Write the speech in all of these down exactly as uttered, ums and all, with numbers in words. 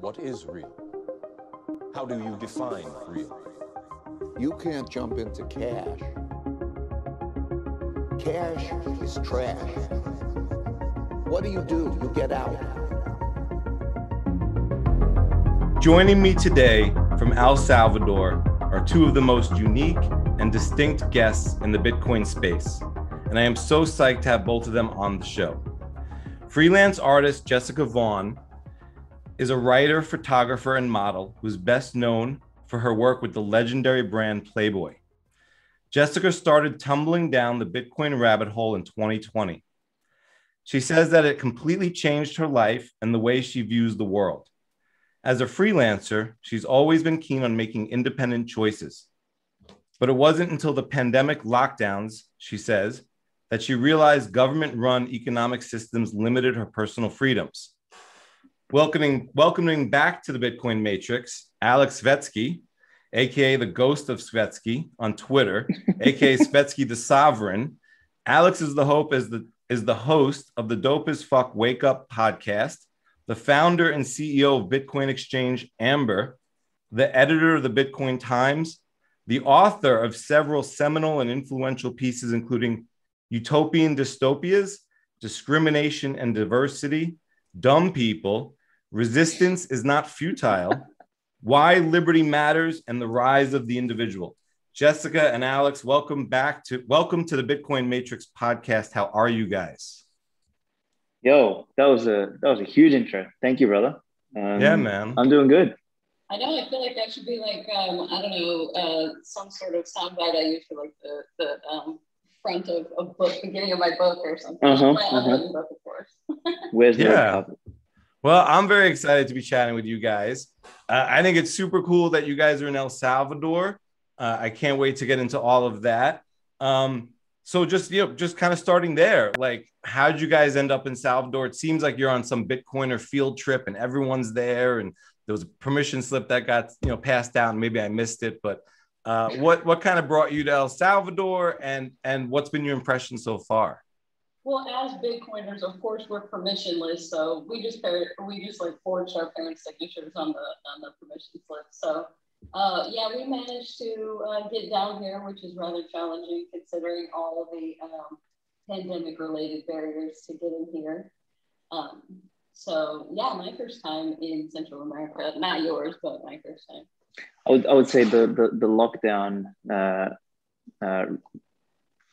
What is real? How do you define real? You can't jump into cash. Cash is trash. What do you do? You get out. Joining me today from El Salvador are two of the most unique and distinct guests in the Bitcoin space, and I am so psyched to have both of them on the show. Freelance artist Jessica Vaugn is a writer, photographer, and model who's best known for her work with the legendary brand Playboy. Jessica started tumbling down the Bitcoin rabbit hole in twenty twenty. She says that it completely changed her life and the way she views the world. As a freelancer, she's always been keen on making independent choices. But it wasn't until the pandemic lockdowns, she says, that she realized government-run economic systems limited her personal freedoms. Welcoming, welcoming back to the Bitcoin Matrix, Aleks Svetski, A K A the Ghost of Svetski on Twitter, A K A Svetski the Sovereign. Aleks is the hope is the is the host of the Dope as Fuck Wake Up podcast, the founder and C E O of Bitcoin Exchange Amber, the editor of the Bitcoin Times, the author of several seminal and influential pieces, including Utopian Dystopias, Discrimination and Diversity, Dumb People, Resistance is Not Futile, Why Liberty Matters, and the Rise of the Individual. Jessica and Aleks, welcome back to welcome to the Bitcoin Matrix podcast. How are you guys? Yo, that was a that was a huge intro. Thank you, brother. Um, yeah, man. I'm doing good. I know. I feel like that should be like um, I don't know uh, some sort of soundbite I use for like the the um, front of a book, beginning of my book or something. Uh-huh, my uh-huh. Other book, of course. Where's yeah. Well, I'm very excited to be chatting with you guys. Uh, I think it's super cool that you guys are in El Salvador. Uh, I can't wait to get into all of that. Um, so just, you know, just kind of starting there, like, how did you guys end up in Salvador? It seems like you're on some Bitcoiner field trip and everyone's there. And there was a permission slip that got, you know, passed down. Maybe I missed it, but uh, what, what kind of brought you to El Salvador, and, and what's been your impression so far? Well, as Bitcoiners, of course, we're permissionless, so we just we just like forged our parents' signatures on the on the permission slip. So, uh, yeah, we managed to uh, get down here, which is rather challenging considering all of the um, pandemic-related barriers to getting here. Um, so, yeah, my first time in Central America, not yours, but my first time. I would I would say the the, the lockdown. Uh, uh,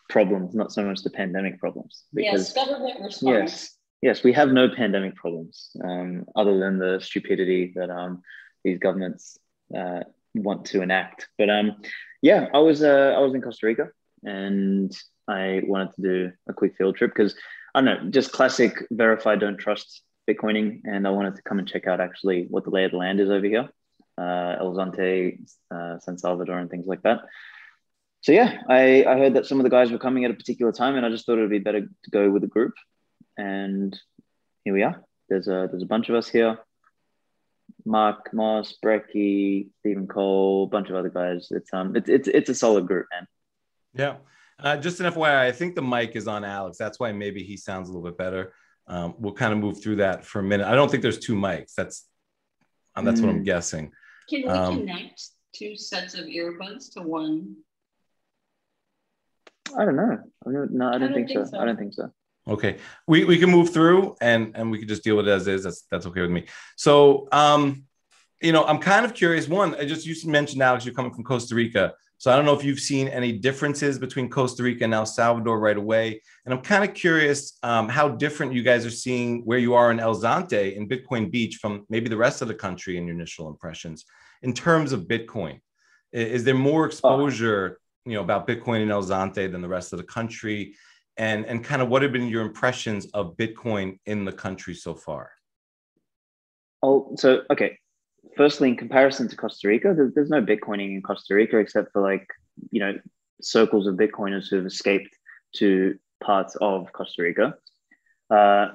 problems, not so much the pandemic problems. Because, yes, government response. Yes, yes, we have no pandemic problems um, other than the stupidity that um, these governments uh, want to enact. But um, yeah, I was uh, I was in Costa Rica and I wanted to do a quick field trip because, I don't know, just classic verify, don't trust Bitcoining. And I wanted to come and check out actually what the lay of the land is over here, uh, El Zonte, uh, San Salvador and things like that. So yeah, I, I heard that some of the guys were coming at a particular time and I just thought it would be better to go with a group. And here we are. There's a, there's a bunch of us here. Mark Moss, Brecky, Stephen Cole, a bunch of other guys. It's, um, it's, it's, it's a solid group, man. Yeah. Uh, just an F Y I, I think the mic is on Aleks. That's why maybe he sounds a little bit better. Um, we'll kind of move through that for a minute. I don't think there's two mics. That's, um, that's mm. what I'm guessing. Can we um, connect two sets of earbuds to one? I don't know. I don't, no, I don't, I don't think, think so. so. I don't think so. Okay. We we can move through and, and we can just deal with it as is. That's that's okay with me. So, um, you know, I'm kind of curious. One, I just you mentioned, Aleks, you're coming from Costa Rica. So I don't know if you've seen any differences between Costa Rica and El Salvador right away. And I'm kind of curious um, how different you guys are seeing where you are in El Zonte in Bitcoin Beach from maybe the rest of the country in your initial impressions in terms of Bitcoin. Is there more exposure? Oh. You know, about Bitcoin in El Zonte than the rest of the country, and and kind of what have been your impressions of Bitcoin in the country so far? Oh, so, okay. Firstly, in comparison to Costa Rica, there's, there's no Bitcoining in Costa Rica except for like, you know, circles of Bitcoiners who have escaped to parts of Costa Rica. Uh,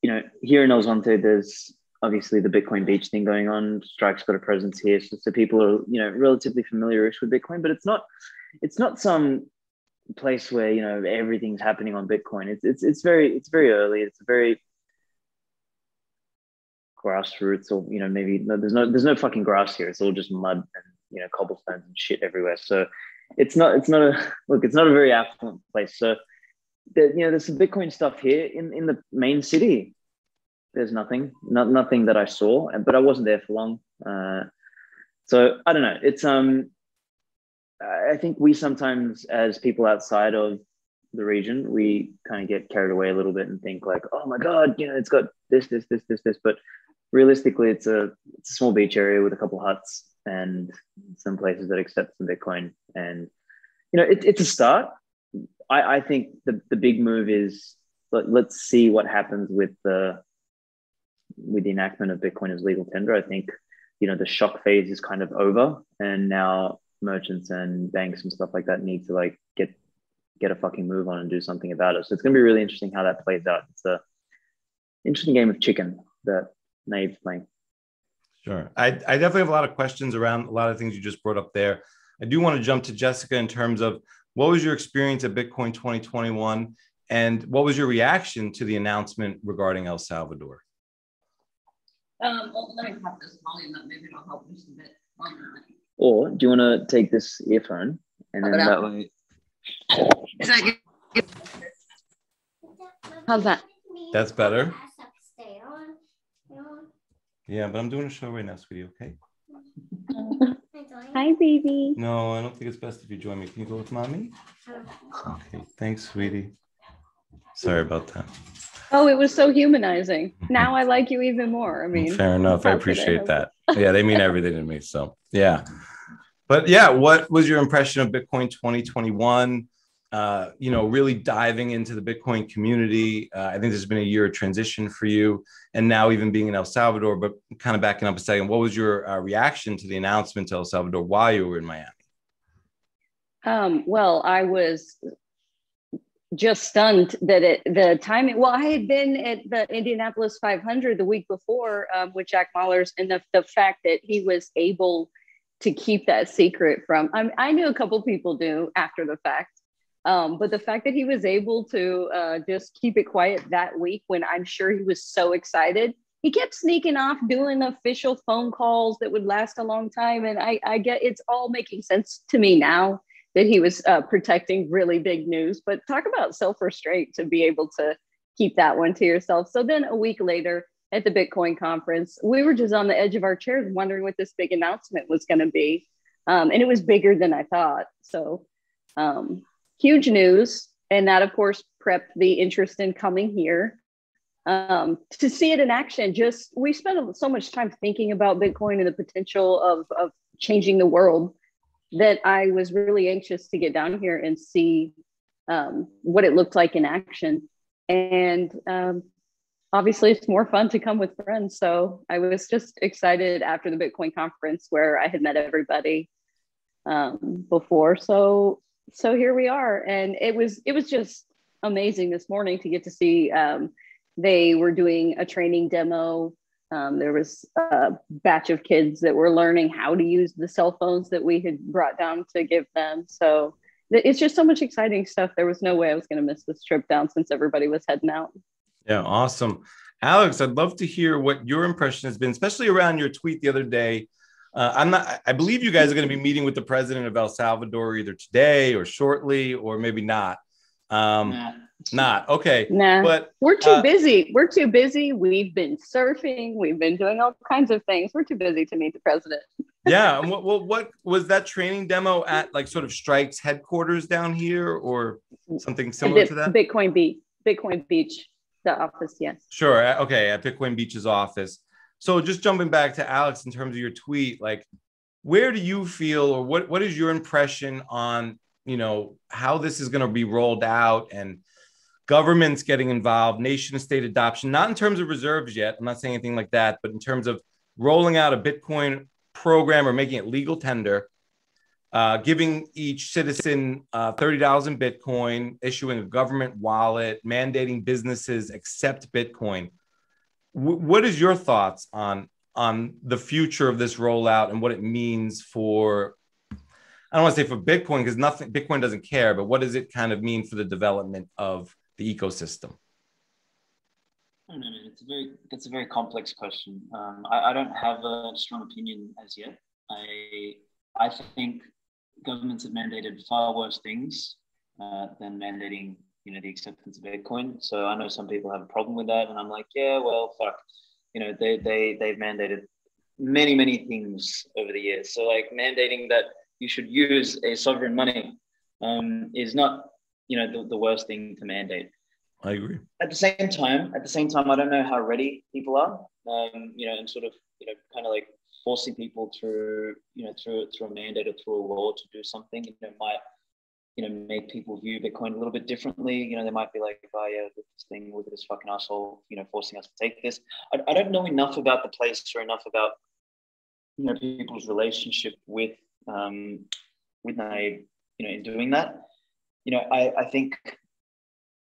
you know, here in El Zonte, there's obviously the Bitcoin Beach thing going on. Strike's got a presence here. So, so people are, you know, relatively familiar-ish with Bitcoin, but it's not... It's not some place where, you know, everything's happening on Bitcoin. It's it's it's very it's very early. It's a very grassroots, or, you know, maybe no, there's no there's no fucking grass here. It's all just mud and, you know, cobblestones and shit everywhere. So it's not it's not a look. It's not a very affluent place. So there, you know, there's some Bitcoin stuff here in in the main city. There's nothing, not nothing that I saw, but I wasn't there for long. Uh, so I don't know. It's um, I think we sometimes, as people outside of the region, we kind of get carried away a little bit and think like, oh my God, you know, it's got this, this, this, this, this. But realistically, it's a it's a small beach area with a couple of huts and some places that accept some Bitcoin. And you know, it, it's a start. I, I think the the big move is let, let's see what happens with the. with the enactment of Bitcoin as legal tender. I think, you know, the shock phase is kind of over, and now merchants and banks and stuff like that need to like get get a fucking move on and do something about it. So it's going to be really interesting how that plays out. It's a interesting game of chicken that Naib's playing. Sure. I, I definitely have a lot of questions around a lot of things you just brought up there. I do want to jump to Jessica in terms of what was your experience at Bitcoin twenty twenty-one and what was your reaction to the announcement regarding El Salvador? Um, well, let me pop this volume up. Maybe it'll help me just a bit longer. Or do you want to take this earphone and then that way? How's that? That's better. Yeah, but I'm doing a show right now, sweetie. Okay. Hi, baby. No, I don't think it's best if you join me. Can you go with mommy? Okay. Thanks, sweetie. Sorry about that. Oh, it was so humanizing. Now I like you even more. I mean, fair enough. I appreciate that. Yeah, they mean everything to me. So, yeah. But yeah, what was your impression of Bitcoin twenty twenty-one? Uh, you know, really diving into the Bitcoin community. Uh, I think there's been a year of transition for you, and now even being in El Salvador. But kind of backing up a second, what was your uh, reaction to the announcement to El Salvador while you were in Miami? Um, well, I was just stunned that it, the timing, well, I had been at the Indianapolis five hundred the week before um, with Jack Mallers, and the, the fact that he was able to keep that secret from, I, mean, I knew a couple people do after the fact, um, but the fact that he was able to uh, just keep it quiet that week when I'm sure he was so excited, he kept sneaking off doing official phone calls that would last a long time. And I, I get it's all making sense to me now that he was uh, protecting really big news, but talk about self-restraint to be able to keep that one to yourself. So then a week later at the Bitcoin conference, we were just on the edge of our chairs wondering what this big announcement was gonna be. Um, and it was bigger than I thought. So um, huge news. And that of course prepped the interest in coming here um, to see it in action. Just, we spent so much time thinking about Bitcoin and the potential of, of changing the world, that I was really anxious to get down here and see um, what it looked like in action. And um, obviously it's more fun to come with friends. So I was just excited after the Bitcoin conference where I had met everybody um, before. So, so here we are. And it was, it was just amazing this morning to get to see, um, they were doing a training demo. Um, there was a batch of kids that were learning how to use the cell phones that we had brought down to give them. So th- it's just so much exciting stuff. There was no way I was going to miss this trip down since everybody was heading out. Yeah, awesome. Alex, I'd love to hear what your impression has been, especially around your tweet the other day. Uh, I'm not, I believe you guys are going to be meeting with the president of El Salvador either today or shortly, or maybe not. Um, yeah. Not okay. Nah. But we're too uh, busy. We're too busy. We've been surfing. We've been doing all kinds of things. We're too busy to meet the president. Yeah. And what, what, what was that training demo at, like sort of Strike's headquarters down here or something similar the, to that? Bitcoin Beach. Bitcoin Beach, the office. Yes. Sure. Okay. At Bitcoin Beach's office. So just jumping back to Alex in terms of your tweet, like where do you feel or what, what is your impression on, you know, how this is going to be rolled out and governments getting involved, nation state adoption, not in terms of reserves yet. I'm not saying anything like that, but in terms of rolling out a Bitcoin program or making it legal tender, uh, giving each citizen uh, thirty dollars in Bitcoin, issuing a government wallet, mandating businesses accept Bitcoin. W- what is your thoughts on, on the future of this rollout and what it means for, I don't want to say for Bitcoin, because nothing Bitcoin doesn't care, but what does it kind of mean for the development of the ecosystem? I don't know. It's a very, that's a very complex question. Um, I, I don't have a strong opinion as yet. I, I think governments have mandated far worse things uh, than mandating, you know, the acceptance of Bitcoin. So I know some people have a problem with that, and I'm like, yeah, well, fuck. You know, they, they, they've mandated many, many things over the years. So like mandating that you should use a sovereign money um, is not, you know, the, the worst thing to mandate. I agree. At the same time, at the same time, I don't know how ready people are, um, you know, and sort of, you know, kind of like forcing people through, you know, through through a mandate or through a law to do something, you know, might, you know, make people view Bitcoin a little bit differently. You know, they might be like, oh yeah, this thing with this fucking asshole, you know, forcing us to take this. I, I don't know enough about the place or enough about, you know, people's relationship with, um, with Nayib, you know, in doing that. You know, I, I think...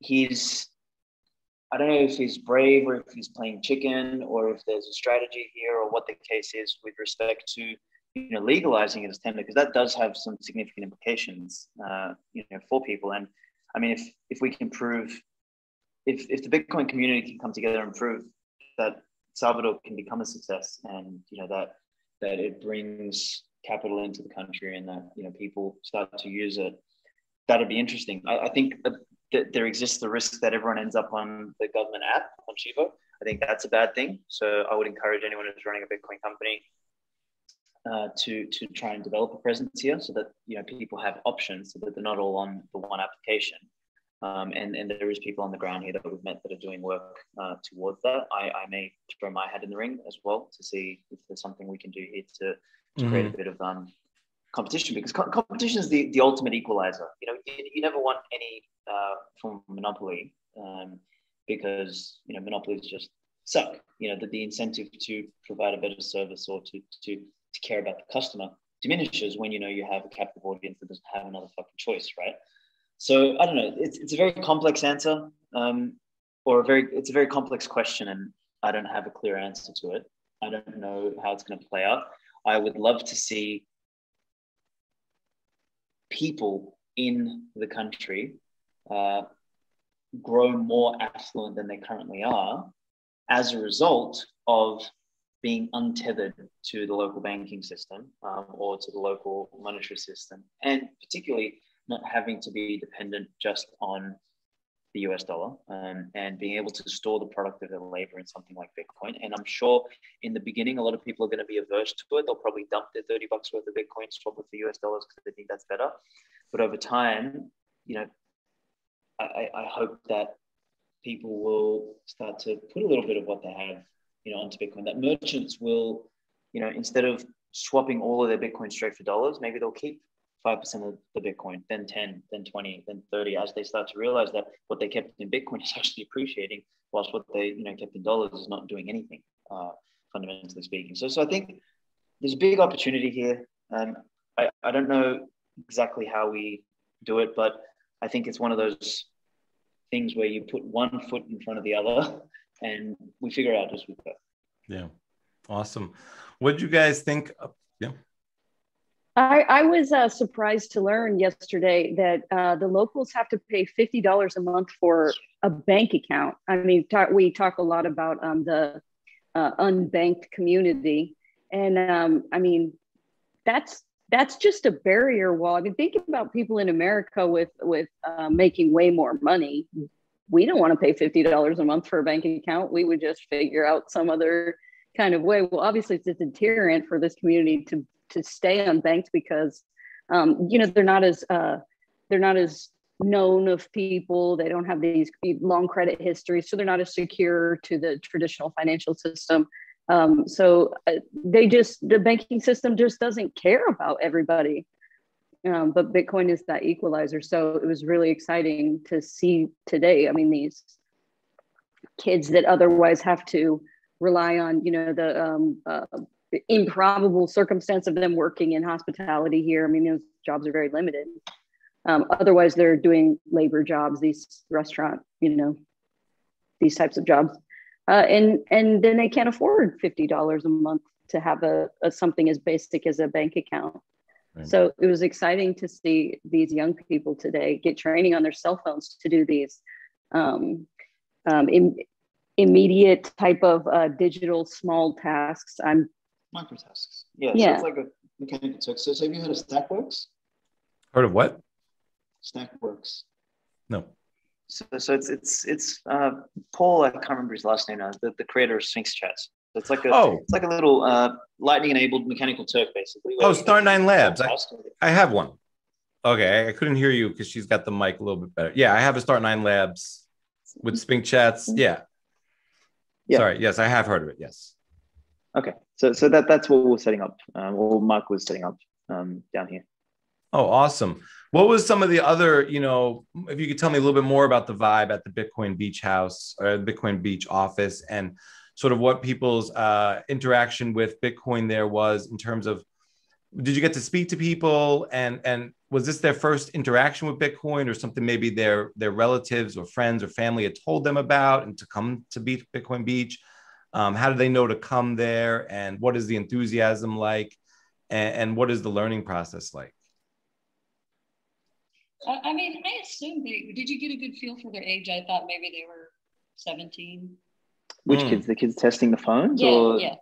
He's, I don't know if he's brave or if he's playing chicken or if there's a strategy here or what the case is with respect to, you know, legalizing it as tender, because that does have some significant implications, uh, you know, for people. And I mean, if if we can prove, if, if the Bitcoin community can come together and prove that Salvador can become a success and, you know, that that it brings capital into the country and that, you know, people start to use it, that'd be interesting. I, I think... Uh, there exists the risk that everyone ends up on the government app, on Chivo. I think that's a bad thing. So I would encourage anyone who's running a Bitcoin company uh, to, to try and develop a presence here so that, you know, people have options so that they're not all on the one application. Um, and, and there is people on the ground here that we've met that are doing work uh, towards that. I, I may throw my hat in the ring as well to see if there's something we can do here to, to mm-hmm. create a bit of um, competition, because co- competition is the, the ultimate equalizer. You know, you, you never want any uh, form of monopoly um, because, you know, monopolies just suck. You know, that the incentive to provide a better service or to, to, to care about the customer diminishes when, you know, you have a captive audience that doesn't have another fucking choice, right? So I don't know, it's, it's a very complex answer um, or a very, it's a very complex question, and I don't have a clear answer to it. I don't know how it's going to play out. I would love to see people in the country uh, grow more affluent than they currently are as a result of being untethered to the local banking system um, or to the local monetary system, and particularly not having to be dependent just on the U S dollar um, and being able to store the product of their labor in something like Bitcoin. And I'm sure in the beginning, a lot of people are going to be averse to it. They'll probably dump their thirty bucks worth of Bitcoin, swap it for U S dollars because they think that's better. But over time, you know, I, I hope that people will start to put a little bit of what they have, you know, onto Bitcoin, that merchants will, you know, instead of swapping all of their Bitcoin straight for dollars, maybe they'll keep five percent of the Bitcoin, then ten, then twenty, then thirty, as they start to realize that what they kept in Bitcoin is actually appreciating, whilst what they, you know, kept in dollars is not doing anything, uh, fundamentally speaking. So, so I think there's a big opportunity here. Um, I, I don't know exactly how we do it, but I think it's one of those things where you put one foot in front of the other and we figure out as we go. Yeah. Awesome. What do you guys think? Of, yeah. I, I was uh, surprised to learn yesterday that uh, the locals have to pay fifty dollars a month for a bank account. I mean, ta- we talk a lot about um, the uh, unbanked community. And um, I mean, that's that's just a barrier wall. I mean, thinking about people in America with, with uh, making way more money, we don't want to pay fifty dollars a month for a bank account. We would just figure out some other kind of way. Well, obviously it's a deterrent for this community to to stay unbanked because, um, you know, they're not as uh, they're not as known of people. They don't have these long credit histories, so they're not as secure to the traditional financial system. Um, so they just the banking system just doesn't care about everybody. Um, but Bitcoin is that equalizer. So it was really exciting to see today. I mean, these kids that otherwise have to rely on, you know, the um, uh, the improbable circumstance of them working in hospitality here. I mean, those jobs are very limited. Um, otherwise, they're doing labor jobs, these restaurant, you know, these types of jobs. Uh, and and then they can't afford fifty dollars a month to have a, a something as basic as a bank account. Right. So it was exciting to see these young people today get training on their cell phones to do these um, um, in, immediate type of uh, digital small tasks. I'm microtasks. Yeah, yeah. So it's like a mechanical text. So, so have you heard of StackWorks? Heard of what? StackWorks. No. So, so it's it's it's uh, Paul. I can't remember his last name now. The, the creator of Sphinx Chats. So it's like a oh. it's like a little uh, lightning-enabled mechanical Turk, basically. Oh, Start Nine Labs. I, I have one. Okay, I couldn't hear you because she's got the mic a little bit better. Yeah, I have a Start Nine Labs with Sphinx Chats. Yeah. Yeah. Sorry. Yes, I have heard of it. Yes. Okay, so so that that's what we're setting up. Um, or Mark was setting up um, down here. Oh, awesome. What was some of the other, you know, if you could tell me a little bit more about the vibe at the Bitcoin Beach House or the Bitcoin Beach office, and sort of what people's uh, interaction with Bitcoin there was in terms of, did you get to speak to people, and and was this their first interaction with Bitcoin, or something maybe their their relatives or friends or family had told them about and to come to Beach, Bitcoin Beach? Um, how do they know to come there, and what is the enthusiasm like, and, and what is the learning process like? I mean, I assume they, did you get a good feel for their age? I thought maybe they were seventeen. Which mm. kids? The kids testing the phones? Yeah, or, yeah.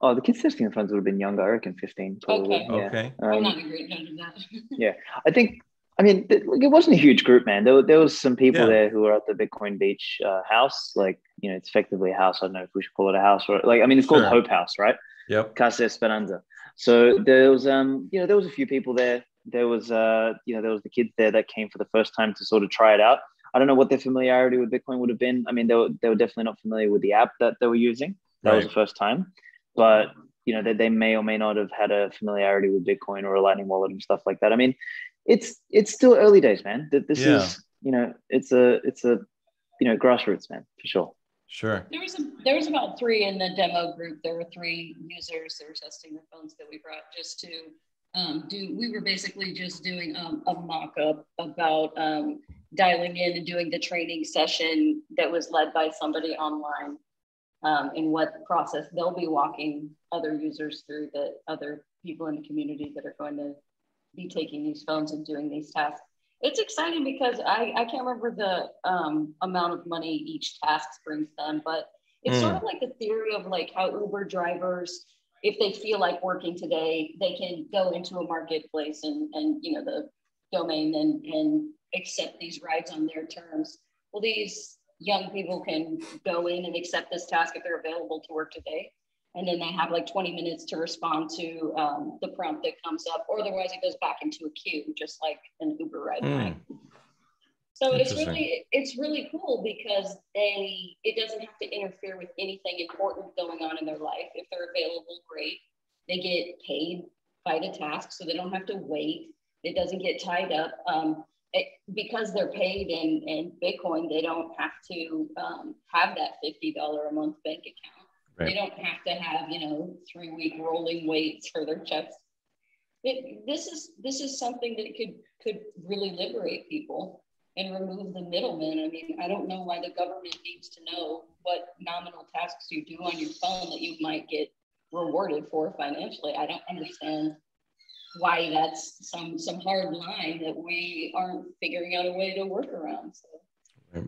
Oh, the kids testing the phones would have been younger, I reckon fifteen, probably. Okay. Yeah. okay. Um, I'm not a great judge of that. Yeah. I think, I mean, it wasn't a huge group, man. There, there was some people yeah. there who were at the Bitcoin Beach uh, house. Like, you know, it's effectively a house. I don't know if we should call it a house. or Like, I mean, it's called sure. Hope House, right? Yep. Casa Esperanza. So there was, um, you know, there was a few people there. There was, uh, you know, there was the kids there that came for the first time to sort of try it out. I don't know what their familiarity with Bitcoin would have been. I mean, they were, they were definitely not familiar with the app that they were using. That right. was the first time. But, you know, they, they may or may not have had a familiarity with Bitcoin or a Lightning wallet and stuff like that. I mean, it's it's still early days, man. This yeah. is, you know, it's a, it's a, you know, grassroots, man, for sure. Sure. There was, a, there was about three in the demo group. There were three users that were testing the phones that we brought just to... Um, do we were basically just doing um, a mock-up about um, dialing in and doing the training session that was led by somebody online, um, and what process they'll be walking other users through, the other people in the community that are going to be taking these phones and doing these tasks. It's exciting because I, I can't remember the um, amount of money each task brings them, but it's mm. sort of like the theory of like how Uber drivers, if they feel like working today, they can go into a marketplace and, and you know, the domain and, and accept these rides on their terms. Well, these young people can go in and accept this task if they're available to work today. And then they have like twenty minutes to respond to um, the prompt that comes up, or otherwise it goes back into a queue, just like an Uber ride. Mm. So it's really, it's really cool because they, it doesn't have to interfere with anything important going on in their life. If they're available, great. They get paid by the task, so they don't have to wait. It doesn't get tied up. Um, it, because they're paid in, in Bitcoin, they don't have to um, have that fifty dollars a month bank account. Right. They don't have to have, you know, three week rolling waits for their checks. It, this is, this is something that could, could really liberate people and remove the middleman. I mean, I don't know why the government needs to know what nominal tasks you do on your phone that you might get rewarded for financially. I don't understand why that's some some hard line that we aren't figuring out a way to work around. So.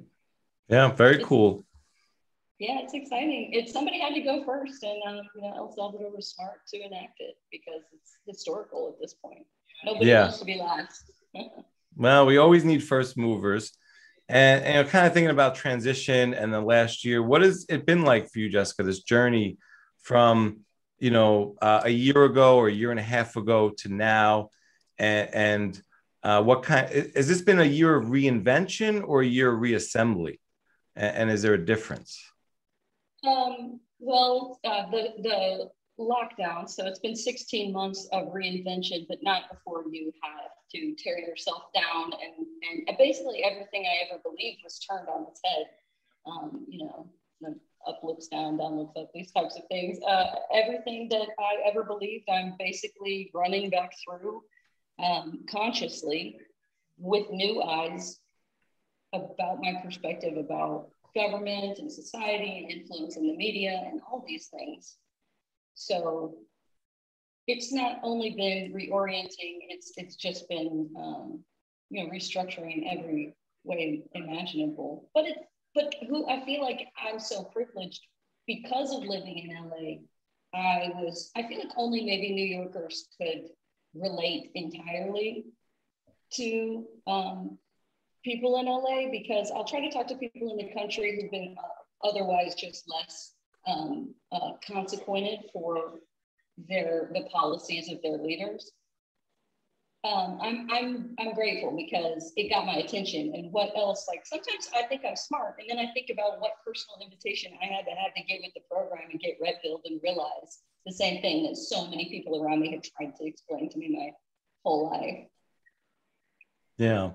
Yeah, very it's, cool. Yeah, it's exciting. It, somebody had to go first, and um, you know, El Salvador was smart to enact it because it's historical at this point. Nobody yeah. wants to be last. Well, we always need first movers, and, and kind of thinking about transition and the last year, what has it been like for you, Jessica, this journey from, you know, uh, a year ago or a year and a half ago to now? And, and uh, what kind, has this been a year of reinvention or a year of reassembly? And, and is there a difference? Um, well, uh, the, the lockdown, so it's been sixteen months of reinvention, but not before you had to tear yourself down, and and basically everything I ever believed was turned on its head. Um, you know, up looks down, down looks up, these types of things. Uh, everything that I ever believed, I'm basically running back through um, consciously with new eyes about my perspective about government and society and influence in the media and all these things. So it's not only been reorienting, it's it's just been, um, you know, restructuring every way imaginable. But it's but who I feel like I'm so privileged because of living in L A. I was, I feel like only maybe New Yorkers could relate entirely to um, people in L A, because I'll try to talk to people in the country who've been otherwise just less um, uh, consequented for their the policies of their leaders. Um, I'm I'm I'm grateful because it got my attention. And what else? Like sometimes I think I'm smart, and then I think about what personal invitation I had to have to get with the program and get red pilled and realize the same thing that so many people around me have tried to explain to me my whole life. Yeah,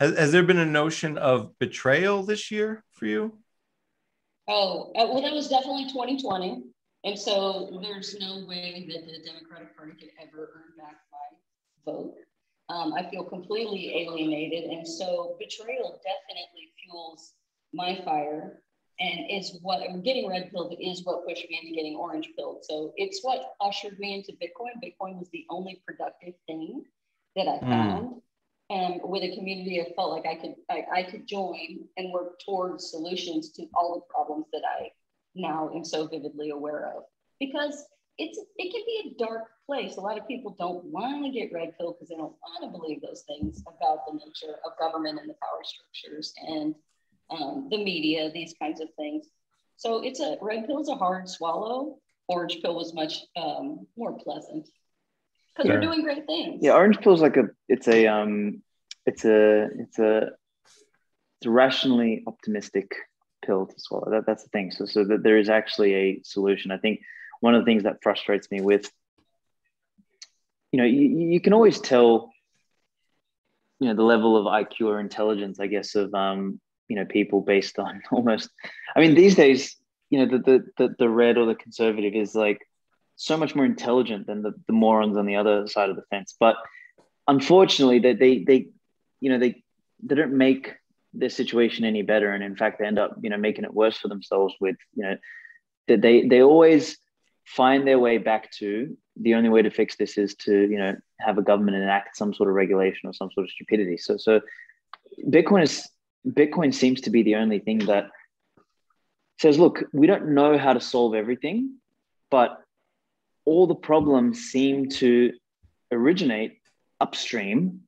has has there been a notion of betrayal this year for you? Oh, well, that was definitely twenty twenty, and so there's no way that the Democratic Party could ever earn back my vote. Um, I feel completely alienated. And so betrayal definitely fuels my fire and is what I'm getting red pilled is what pushed me into getting orange pilled. So it's what ushered me into Bitcoin. Bitcoin was the only productive thing that I found. And mm. um, with a community, I felt like I could, I, I could join and work towards solutions to all the problems that I now am so vividly aware of, because it's, it can be a dark place. A lot of people don't want to get red pill because they don't want to believe those things about the nature of government and the power structures and um, the media, these kinds of things. So it's a red pill is a hard swallow. Orange pill was much um, more pleasant because we're doing great things. Yeah, orange pill is like a it's a um, it's a it's a it's a rationally optimistic pill to swallow. That, that's the thing. So so that there is actually a solution. I think one of the things that frustrates me with, you know, you, you can always tell, you know, the level of I Q or intelligence, I guess, of, um, you know, people based on almost, I mean, these days, you know, the the the red or the conservative is like so much more intelligent than the, the morons on the other side of the fence. But unfortunately, they, they, they you know, they, they don't make their situation any better. And in fact, they end up, you know, making it worse for themselves with, you know, that they, they always find their way back to the only way to fix this is to, you know, have a government enact some sort of regulation or some sort of stupidity. So, so Bitcoin is, Bitcoin seems to be the only thing that says, look, we don't know how to solve everything, but all the problems seem to originate upstream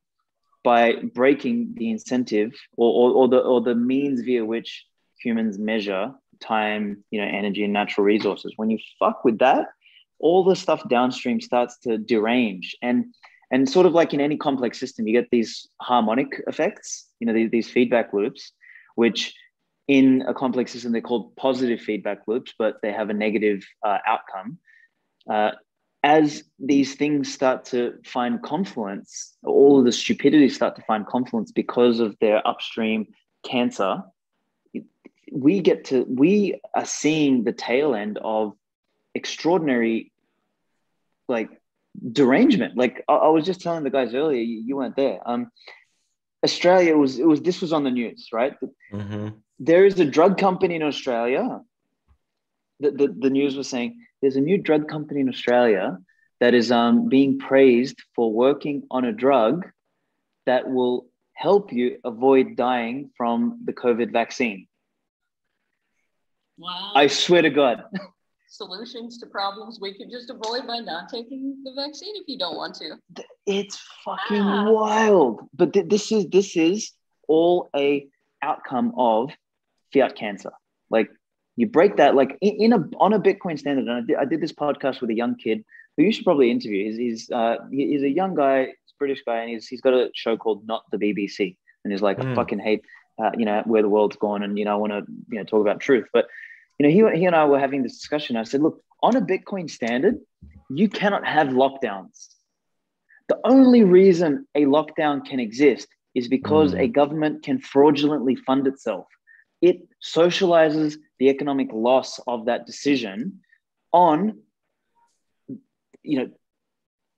by breaking the incentive or, or, or the, or the means via which humans measure time, you know, energy and natural resources. When you fuck with that, all the stuff downstream starts to derange. And and sort of like in any complex system, you get these harmonic effects, you know, these, these feedback loops, which in a complex system, they're called positive feedback loops, but they have a negative uh, outcome. Uh, as these things start to find confluence, all of the stupidity start to find confluence because of their upstream cancer, we get to, we are seeing the tail end of extraordinary, like, derangement. Like I, I was just telling the guys earlier, you, you weren't there. Um, Australia was, it was, this was on the news, right? Mm-hmm. There is a drug company in Australia. The, the, the news was saying there's a new drug company in Australia that is um, being praised for working on a drug that will help you avoid dying from the COVID vaccine. Wow. I swear to God. Solutions to problems we can just avoid by not taking the vaccine if you don't want to. It's fucking ah. wild. But th this is this is all a outcome of fiat cancer. Like you break that, like in, in a on a Bitcoin standard. And I did, I did this podcast with a young kid who you should probably interview. He's he's uh, he's a young guy, he's a British guy, and he's he's got a show called Not the B B C. And he's like, mm. I fucking hate uh, you know where the world's gone, and you know I want to you know talk about truth, but. You know, he, he and I were having this discussion. I said, look, on a Bitcoin standard, you cannot have lockdowns. The only reason a lockdown can exist is because mm. a government can fraudulently fund itself. It socializes the economic loss of that decision on, you know,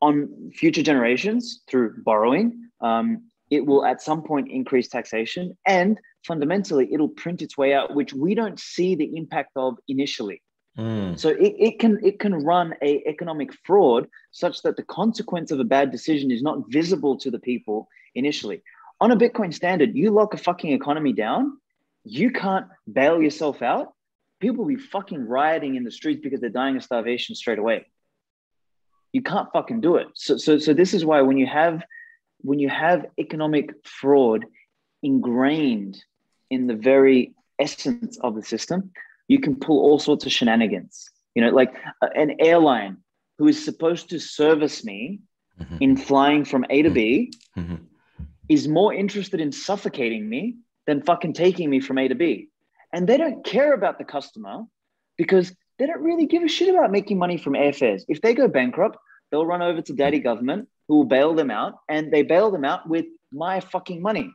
on future generations through borrowing. Um, it will at some point increase taxation, and fundamentally it'll print its way out, which we don't see the impact of initially. Mm. So it, it can it can run a economic fraud such that the consequence of a bad decision is not visible to the people initially. On a Bitcoin standard, you lock a fucking economy down, you can't bail yourself out, people will be fucking rioting in the streets because they're dying of starvation straight away. You can't fucking do it. So, so, so this is why when you have, when you have economic fraud ingrained in the very essence of the system, you can pull all sorts of shenanigans. You know, like an airline who is supposed to service me mm-hmm. in flying from A to B mm-hmm. is more interested in suffocating me than fucking taking me from A to B. And they don't care about the customer because they don't really give a shit about making money from airfares. If they go bankrupt, they'll run over to daddy government who will bail them out, and they bail them out with my fucking money.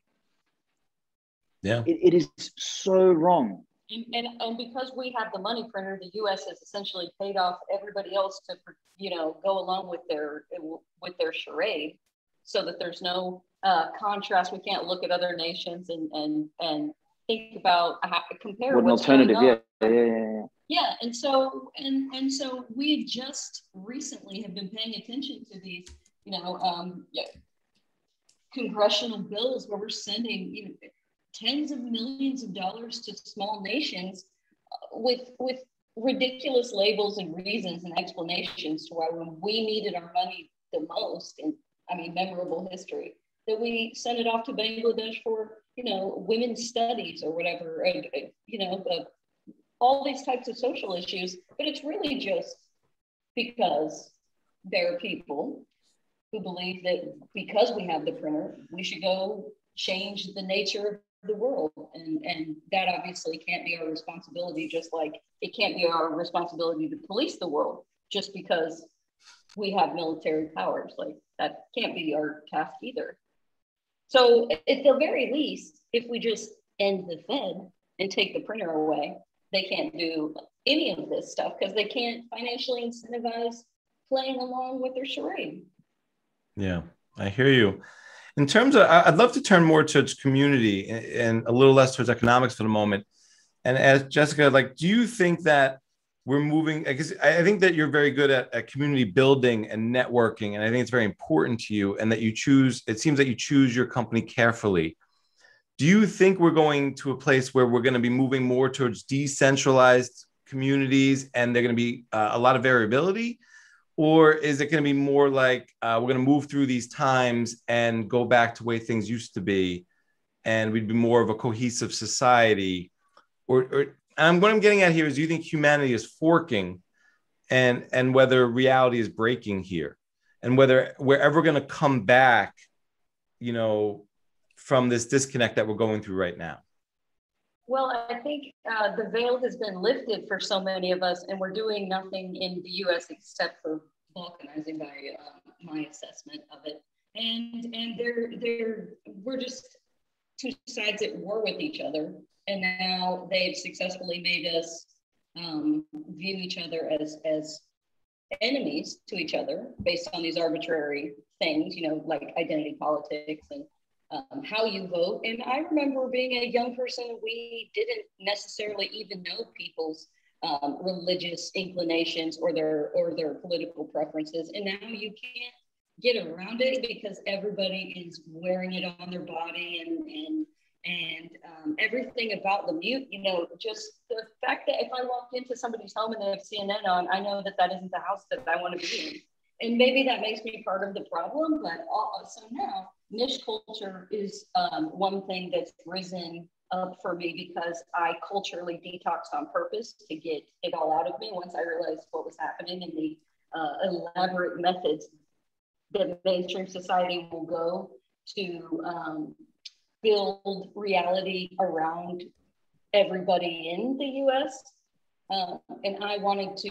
Yeah, it, it is so wrong. And, and, and because we have the money printer, the U S has essentially paid off everybody else to, you know, go along with their with their charade, so that there's no uh, contrast. We can't look at other nations and and and think about how to compare. What an alternative? Yeah. Yeah, yeah, yeah, yeah. And so and and so we just recently have been paying attention to these, you know, um, congressional bills where we're sending, you know, tens of millions of dollars to small nations with with ridiculous labels and reasons and explanations to why, when we needed our money the most in, I mean, memorable history, that we sent it off to Bangladesh for, you know, women's studies or whatever, and, you know, the, all these types of social issues. But it's really just because there are people who believe that because we have the printer, we should go change the nature of the world, and and that obviously can't be our responsibility, just like it can't be our responsibility to police the world just because we have military powers. Like, that can't be our task either. So at the very least, if we just end the Fed and take the printer away, they can't do any of this stuff because they can't financially incentivize playing along with their charade. Yeah, I hear you. In terms of, I'd love to turn more towards community and a little less towards economics for the moment. And as Jessica, like, do you think that we're moving, because I think that you're very good at, at community building and networking, and I think it's very important to you, and that you choose, it seems that you choose your company carefully. Do you think we're going to a place where we're going to be moving more towards decentralized communities and they're going to be uh, a lot of variability? Or is it going to be more like uh, we're going to move through these times and go back to the way things used to be, and we'd be more of a cohesive society? Or, or and what I'm getting at here is, do you think humanity is forking, and and whether reality is breaking here, and whether we're ever going to come back, you know, from this disconnect that we're going through right now? Well, I think uh, the veil has been lifted for so many of us, and we're doing nothing in the U S except for balkanizing, by uh, my assessment of it. And and they're they're we're just two sides at war with each other, and now they've successfully made us um, view each other as as enemies to each other based on these arbitrary things, you know, like identity politics and. Um, how you vote. And I remember being a young person, we didn't necessarily even know people's um, religious inclinations or their or their political preferences. And now you can't get around it because everybody is wearing it on their body, and and and um, everything about the mute, you know, just the fact that if I walked into somebody's home and they have C N N on, I know that that isn't the house that I want to be in. And maybe that makes me part of the problem, but also now, niche culture is um, one thing that's risen up for me because I culturally detoxed on purpose to get it all out of me once I realized what was happening and the uh, elaborate methods that mainstream society will go to um, build reality around everybody in the U S Uh, and I wanted to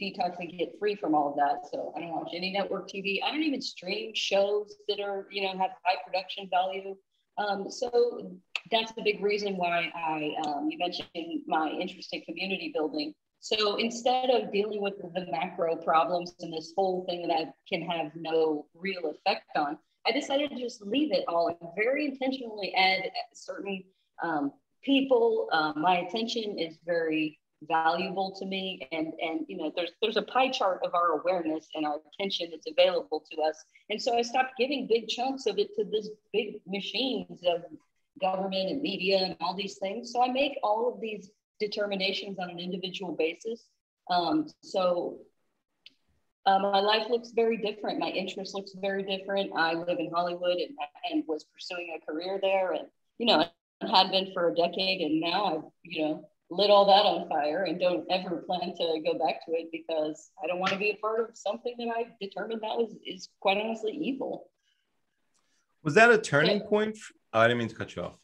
detox and get free from all of that. So I don't watch any network T V. I don't even stream shows that are, you know, have high production value. Um, so that's the big reason why I, um, you mentioned my interest in community building. So instead of dealing with the macro problems and this whole thing that I can have no real effect on, I decided to just leave it all and very intentionally add certain um, people. Uh, my attention is very valuable to me, and and you know there's there's a pie chart of our awareness and our attention that's available to us, and so I stopped giving big chunks of it to this big machines of government and media and all these things. So I make all of these determinations on an individual basis. Um, so uh, my life looks very different. My interest looks very different. I live in Hollywood and, and was pursuing a career there, and, you know, had been for a decade. And now I've, you know, lit all that on fire and don't ever plan to go back to it, because I don't want to be a part of something that I determined that was, is quite honestly evil. Was that a turning yeah. point? For, oh, I didn't mean to cut you off.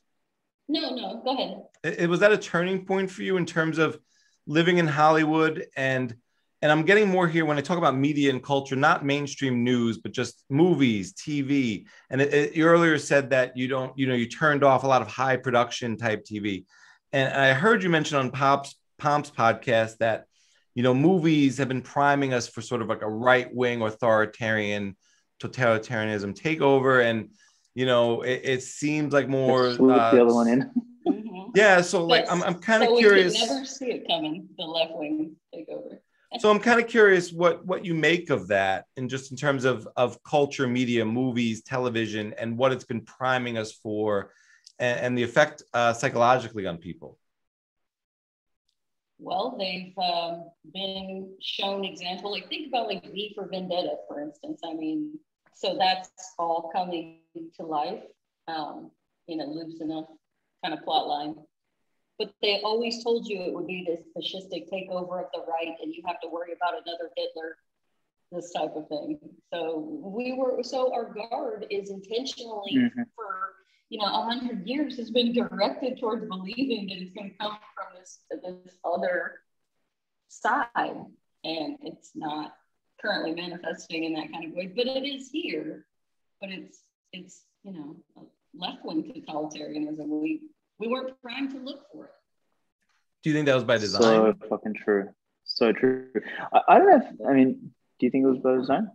No, no, go ahead. It, it was that a turning point for you in terms of living in Hollywood? And and I'm getting more here when I talk about media and culture, not mainstream news, but just movies, T V. And it, it, you earlier said that you don't, you know, you turned off a lot of high production type T V. And I heard you mention on Pop's, Pomp's podcast that, you know, movies have been priming us for sort of like a right-wing authoritarian, totalitarianism takeover. And, you know, it, it seems like more... Let's uh, the other one in. Yeah, so like, I'm, I'm kind of so curious... So never see it coming, the left-wing takeover. So I'm kind of curious what, what you make of that, and just in terms of, of culture, media, movies, television, and what it's been priming us for, and, and the effect uh, psychologically on people. Well, they've um, been shown example, like think about like V for Vendetta, for instance. I mean, so that's all coming to life um, in a loose enough kind of plot line. But they always told you it would be this fascistic takeover of the right, and you have to worry about another Hitler, this type of thing. So we were, so our guard is intentionally mm-hmm. for, you know, a hundred years has been directed towards believing that it's going to come from this, this other side. And it's not currently manifesting in that kind of way, but it is here. But it's, it's, you know, left-wing totalitarianism. We, we weren't primed to look for it. Do you think that was by design? So fucking true. So true. I, I don't know if, I mean, do you think it was by design?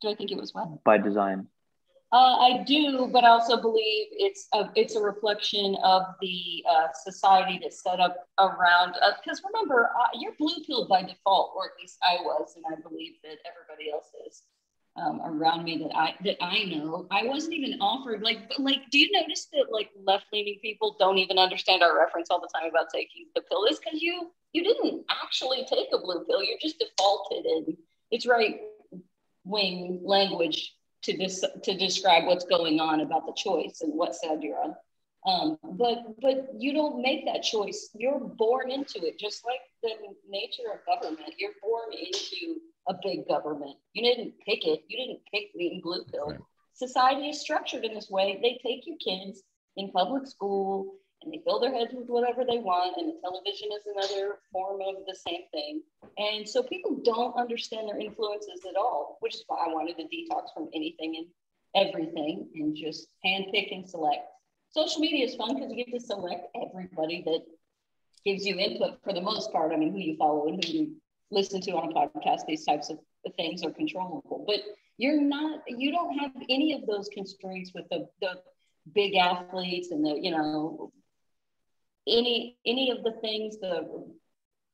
Do I think it was what? By design. Uh, I do, but I also believe it's a, it's a reflection of the uh, society that's set up around, because uh, remember, uh, you're blue pilled by default, or at least I was, and I believe that everybody else is um, around me that I that I know. I wasn't even offered, like, but, like, do you notice that, like, left-leaning people don't even understand our reference all the time about taking the pill? Is because you, you didn't actually take a blue pill, you just defaulted, and it's right-wing language to dis- to describe what's going on about the choice and what side you're on. Um, but but you don't make that choice. You're born into it, just like the nature of government. You're born into a big government. You didn't pick it. You didn't pick being blue pill. Right. Society is structured in this way. They take your kids in public school and they fill their heads with whatever they want, and the television is another form of the same thing. And so people don't understand their influences at all, which is why I wanted to detox from anything and everything and just handpick and select. Social media is fun because you get to select everybody that gives you input for the most part. I mean, who you follow and who you listen to on a podcast, these types of things are controllable. But you're not, you don't have any of those constraints with the, the big athletes and the, you know, any any of the things, the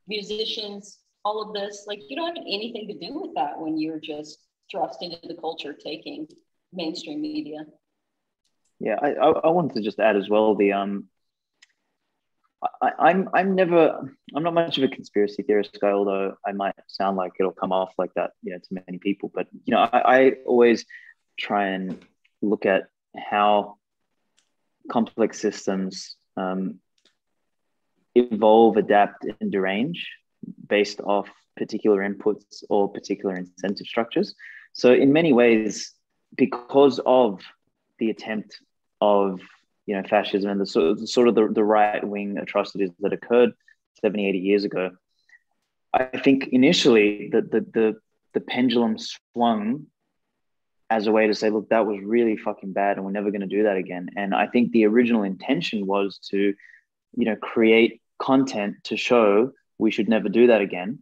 musicians, all of this, like you don't have anything to do with that when you're just thrust into the culture taking mainstream media. Yeah, I, I wanted to just add as well the um I, I'm I'm never I'm not much of a conspiracy theorist guy, although I might sound like it'll come off like that, you know, to many people. But you know, I, I always try and look at how complex systems um evolve, adapt, and derange based off particular inputs or particular incentive structures. So in many ways, because of the attempt of, you know, fascism and the sort of, sort of the, the right-wing atrocities that occurred seventy, eighty years ago, I think initially the, the, the, the pendulum swung as a way to say, look, that was really fucking bad and we're never going to do that again. And I think the original intention was to, you know, create content to show we should never do that again.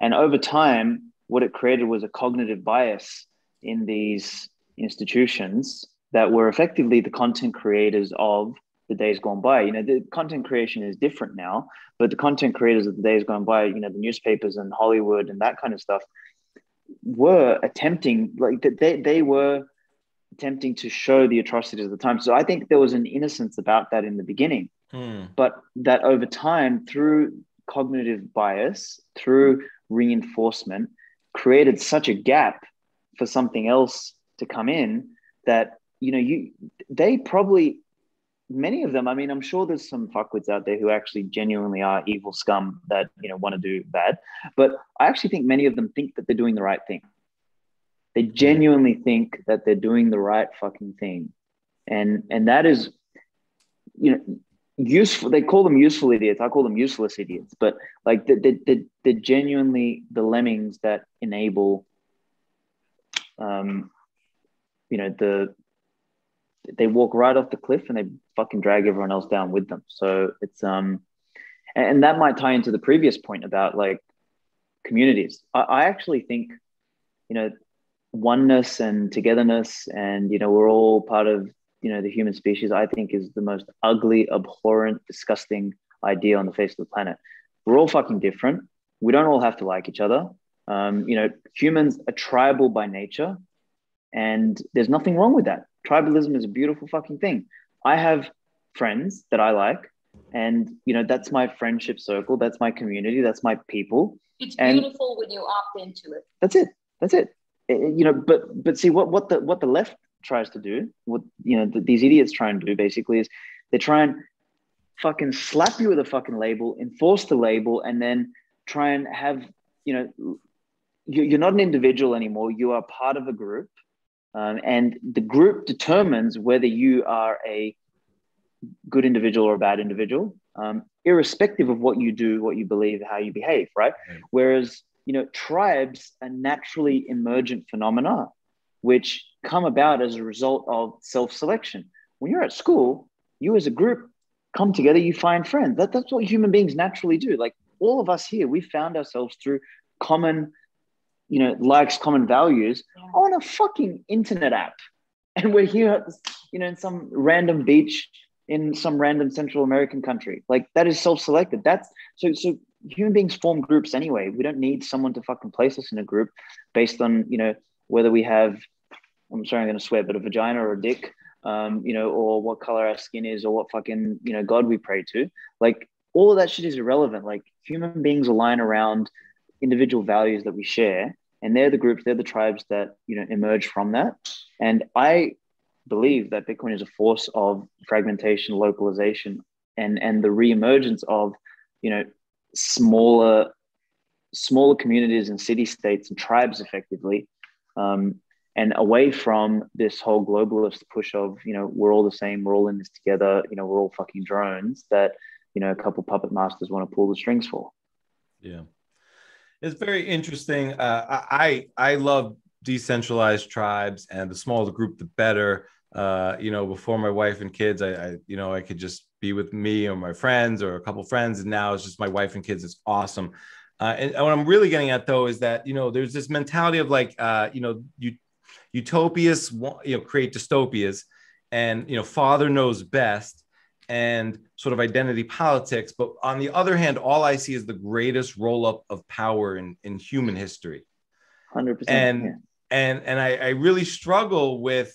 And over time, what it created was a cognitive bias in these institutions that were effectively the content creators of the days gone by. You know, the content creation is different now, but the content creators of the days gone by, you know, the newspapers and Hollywood and that kind of stuff, were attempting, like, they they were attempting to show the atrocities of the time. So I think there was an innocence about that in the beginning, mm. but that over time, through cognitive bias, through reinforcement, created such a gap for something else to come in that, you know, you, they probably, many of them, I mean, I'm sure there's some fuckwits out there who actually genuinely are evil scum that, you know, want to do bad. But I actually think many of them think that they're doing the right thing. They genuinely think that they're doing the right fucking thing. And, and that is, you know, useful. They call them useful idiots. I call them useless idiots. But like they're, they're, they're genuinely the lemmings that enable, um, you know, the, they walk right off the cliff and they fucking drag everyone else down with them. So it's, um, and that might tie into the previous point about like communities. I, I actually think, you know, oneness and togetherness and, you know, we're all part of, you know, the human species, I think is the most ugly, abhorrent, disgusting idea on the face of the planet. We're all fucking different. We don't all have to like each other. Um, you know, humans are tribal by nature and there's nothing wrong with that. Tribalism is a beautiful fucking thing. I have friends that I like and, you know, that's my friendship circle. That's my community. That's my people. It's beautiful when you opt into it. That's it. That's it. it you know, but but see what, what, the, what the left tries to do, what, you know, the, these idiots try and do basically is they try and fucking slap you with a fucking label, enforce the label, and then try and have, you know, you, you're not an individual anymore. You are part of a group. Um, and the group determines whether you are a good individual or a bad individual, um, irrespective of what you do, what you believe, how you behave, right? Mm. Whereas, you know, tribes are naturally emergent phenomena, which come about as a result of self-selection. When you're at school, you as a group come together, you find friends. That, that's what human beings naturally do. Like all of us here, we found ourselves through common you know, likes, common values on a fucking internet app. And we're here, you know, in some random beach in some random Central American country. Like that is self-selected. That's so, so human beings form groups anyway. We don't need someone to fucking place us in a group based on, you know, whether we have, I'm sorry, I'm going to swear, but a vagina or a dick, um, you know, or what color our skin is or what fucking, you know, God we pray to. Like all of that shit is irrelevant. Like human beings align around individual values that we share. And they're the groups, they're the tribes that, you know, emerge from that. And I believe that Bitcoin is a force of fragmentation, localization, and, and the reemergence of, you know, smaller, smaller communities and city states and tribes effectively, um, and away from this whole globalist push of, you know, we're all the same, we're all in this together, you know, we're all fucking drones that, you know, a couple puppet masters want to pull the strings for. Yeah. It's very interesting. Uh, I I love decentralized tribes, and the smaller the group, the better. Uh, you know, before my wife and kids, I, I you know I could just be with me or my friends or a couple friends, and now it's just my wife and kids. It's awesome. Uh, and what I'm really getting at though is that you know there's this mentality of like uh, you know you, utopias you know create dystopias, and you know father knows best, and sort of identity politics. But on the other hand, all I see is the greatest roll up of power in, in human history. one hundred percent. And, yeah. and, and I, I really struggle with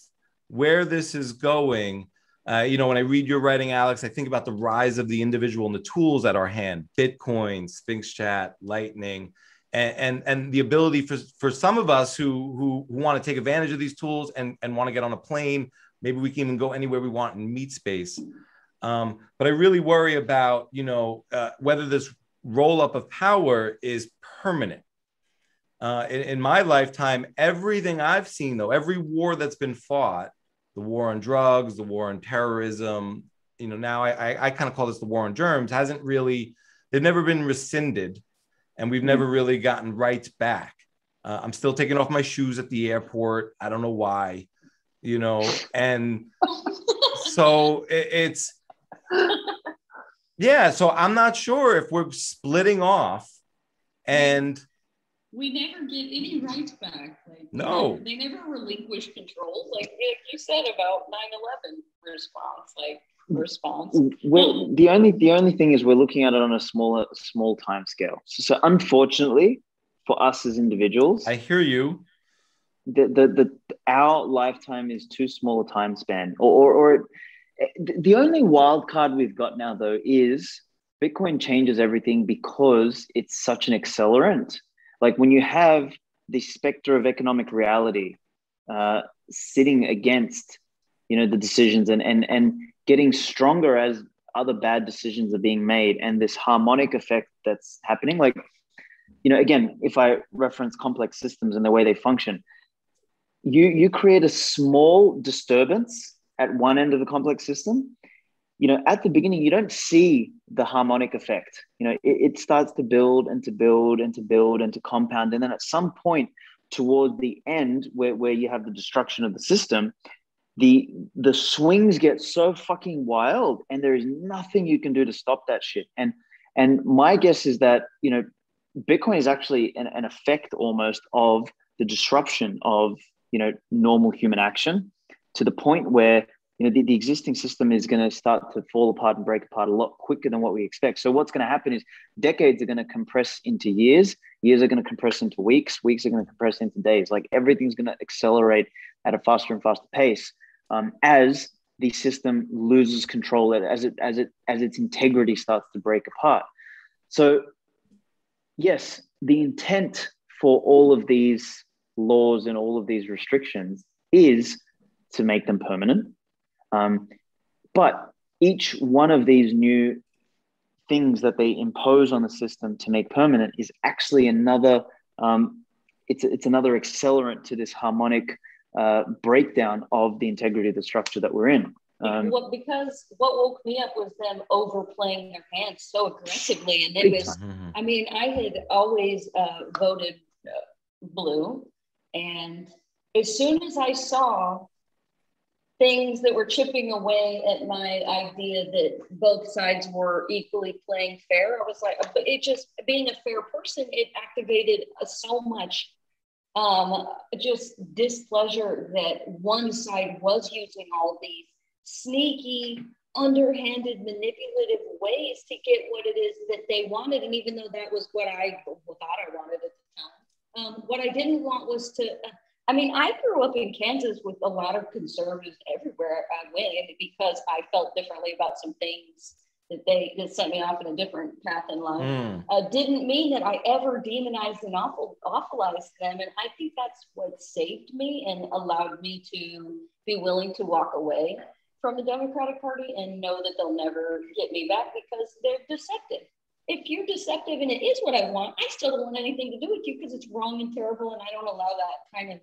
where this is going. Uh, you know, when I read your writing, Alex, I think about the rise of the individual and the tools at our hand, Bitcoin, Sphinx Chat, Lightning, and, and, and the ability for, for some of us who, who, who want to take advantage of these tools and, and want to get on a plane. Maybe we can even go anywhere we want in meat space. Um, but I really worry about, you know, uh, whether this roll up of power is permanent. Uh, in, in my lifetime, everything I've seen, though, every war that's been fought, the war on drugs, the war on terrorism, you know, now I, I, I kind of call this the war on germs, hasn't really, they've never been rescinded. And we've never really gotten rights back. Uh, I'm still taking off my shoes at the airport. I don't know why, you know, and so it, it's. Yeah, so I'm not sure if we're splitting off, and we never get any rights back. Like, no, they never, they never relinquish control. Like you said about nine eleven response, like response. Well, the only the only thing is we're looking at it on a smaller small time scale. So, so unfortunately, for us as individuals, I hear you. the the, the our lifetime is too small a time span. Or, or, or it, the only wild card we've got now, though, is Bitcoin changes everything because it's such an accelerant. Like when you have the specter of economic reality uh, sitting against, you know, the decisions and and and getting stronger as other bad decisions are being made, and this harmonic effect that's happening. Like, you know, again, if I reference complex systems and the way they function, you you create a small disturbance at one end of the complex system. You know, at the beginning, you don't see the harmonic effect. You know, it, it starts to build and to build and to build and to compound. And then at some point toward the end where, where you have the destruction of the system, the the swings get so fucking wild and there is nothing you can do to stop that shit. And and my guess is that, you know, Bitcoin is actually an, an effect almost of the disruption of, you know, normal human action to the point where, you know, the, the existing system is going to start to fall apart and break apart a lot quicker than what we expect. So what's going to happen is decades are going to compress into years. Years are going to compress into weeks. Weeks are going to compress into days. Like everything's going to accelerate at a faster and faster pace um, as the system loses control, as it as it as its integrity starts to break apart. So, yes, the intent for all of these laws and all of these restrictions is to make them permanent. Um, but each one of these new things that they impose on the system to make permanent is actually another, um, it's, it's another accelerant to this harmonic uh, breakdown of the integrity of the structure that we're in. Um, well, because what woke me up was them overplaying their hands so aggressively. And it was, time. I mean, I had always uh, voted blue. And as soon as I saw things that were chipping away at my idea that both sides were equally playing fair, I was like, but it just, being a fair person, it activated so much um, just displeasure that one side was using all these sneaky, underhanded, manipulative ways to get what it is that they wanted. And even though that was what I thought I wanted at the time, um, what I didn't want was to... Uh, I mean, I grew up in Kansas with a lot of conservatives everywhere I went because I felt differently about some things that they that sent me off in a different path in life. Mm. Uh, didn't mean that I ever demonized and awful, awfulized them. And I think that's what saved me and allowed me to be willing to walk away from the Democratic Party and know that they'll never get me back because they're deceptive. If you're deceptive and it is what I want, I still don't want anything to do with you because it's wrong and terrible and I don't allow that kind of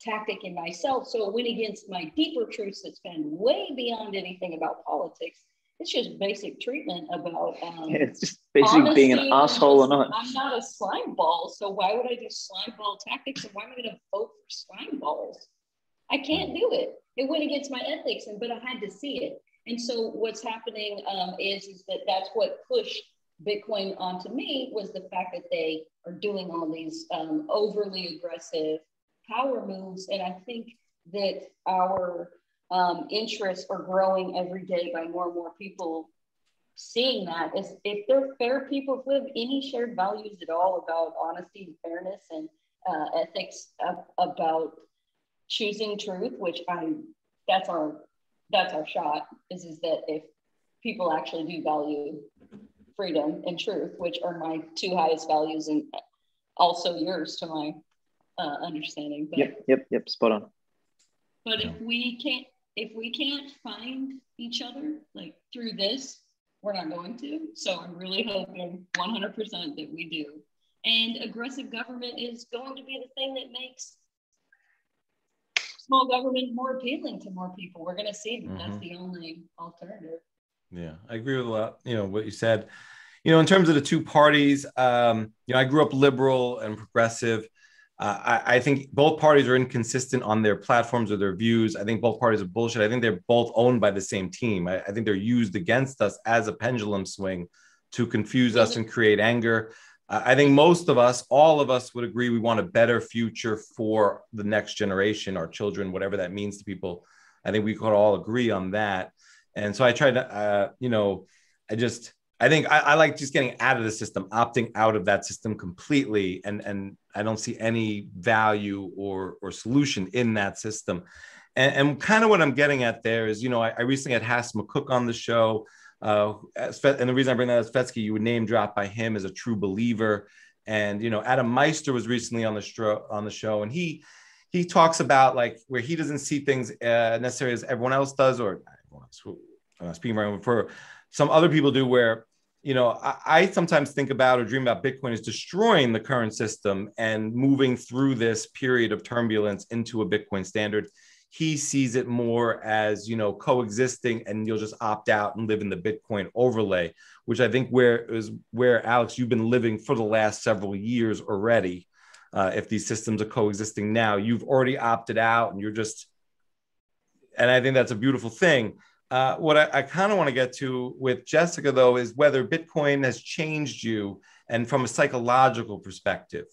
tactic in myself. So it went against my deeper truths that's been way beyond anything about politics. It's just basic treatment about um, yeah, it's just basically honesty, being an asshole or not. I'm not a slime ball, so why would I do slime ball tactics and why am I going to vote for slime balls? I can't do it. It went against my ethics, and but I had to see it. And so what's happening um, is, is that that's what pushed Bitcoin onto me was the fact that they are doing all these um, overly aggressive power moves. And I think that our um, interests are growing every day by more and more people seeing that. As if they're fair people, if we have any shared values at all about honesty and fairness and uh, ethics of, about choosing truth, which I, that's our, that's our shot is, is that if people actually do value freedom and truth, which are my two highest values and also yours to my uh, understanding. But, yep, yep, yep, spot on. But if we can't, if we can't find each other, like through this, we're not going to. So I'm really hoping one hundred percent that we do. And aggressive government is going to be the thing that makes small government more appealing to more people. We're going to see that mm-hmm. that's the only alternative. Yeah, I agree with a lot, you know, what you said, you know, in terms of the two parties, um, you know, I grew up liberal and progressive. Uh, I, I think both parties are inconsistent on their platforms or their views. I think both parties are bullshit. I think they're both owned by the same team. I, I think they're used against us as a pendulum swing to confuse us and create anger. Uh, I think most of us, all of us would agree we want a better future for the next generation, our children, whatever that means to people. I think we could all agree on that. And so I tried to, uh, you know, I just, I think I, I like just getting out of the system, opting out of that system completely and, and I don't see any value or, or solution in that system. And, and kind of what I'm getting at there is, you know, I, I recently had Hass McCook on the show. Uh, and the reason I bring that up, Svetski, you were name dropped by him as a true believer. And, you know, Adam Meister was recently on the show, on the show and he, he talks about like where he doesn't see things uh, necessarily as everyone else does, or uh, speaking right for some other people do, where, you know, I, I sometimes think about or dream about Bitcoin as destroying the current system and moving through this period of turbulence into a Bitcoin standard. He sees it more as, you know, coexisting, and you'll just opt out and live in the Bitcoin overlay, which I think where is where, Alex, you've been living for the last several years already. Uh, if these systems are coexisting now, you've already opted out and you're just, and I think that's a beautiful thing. Uh, what I, I kind of want to get to with Jessica, though, is whether Bitcoin has changed you, and from a psychological perspective,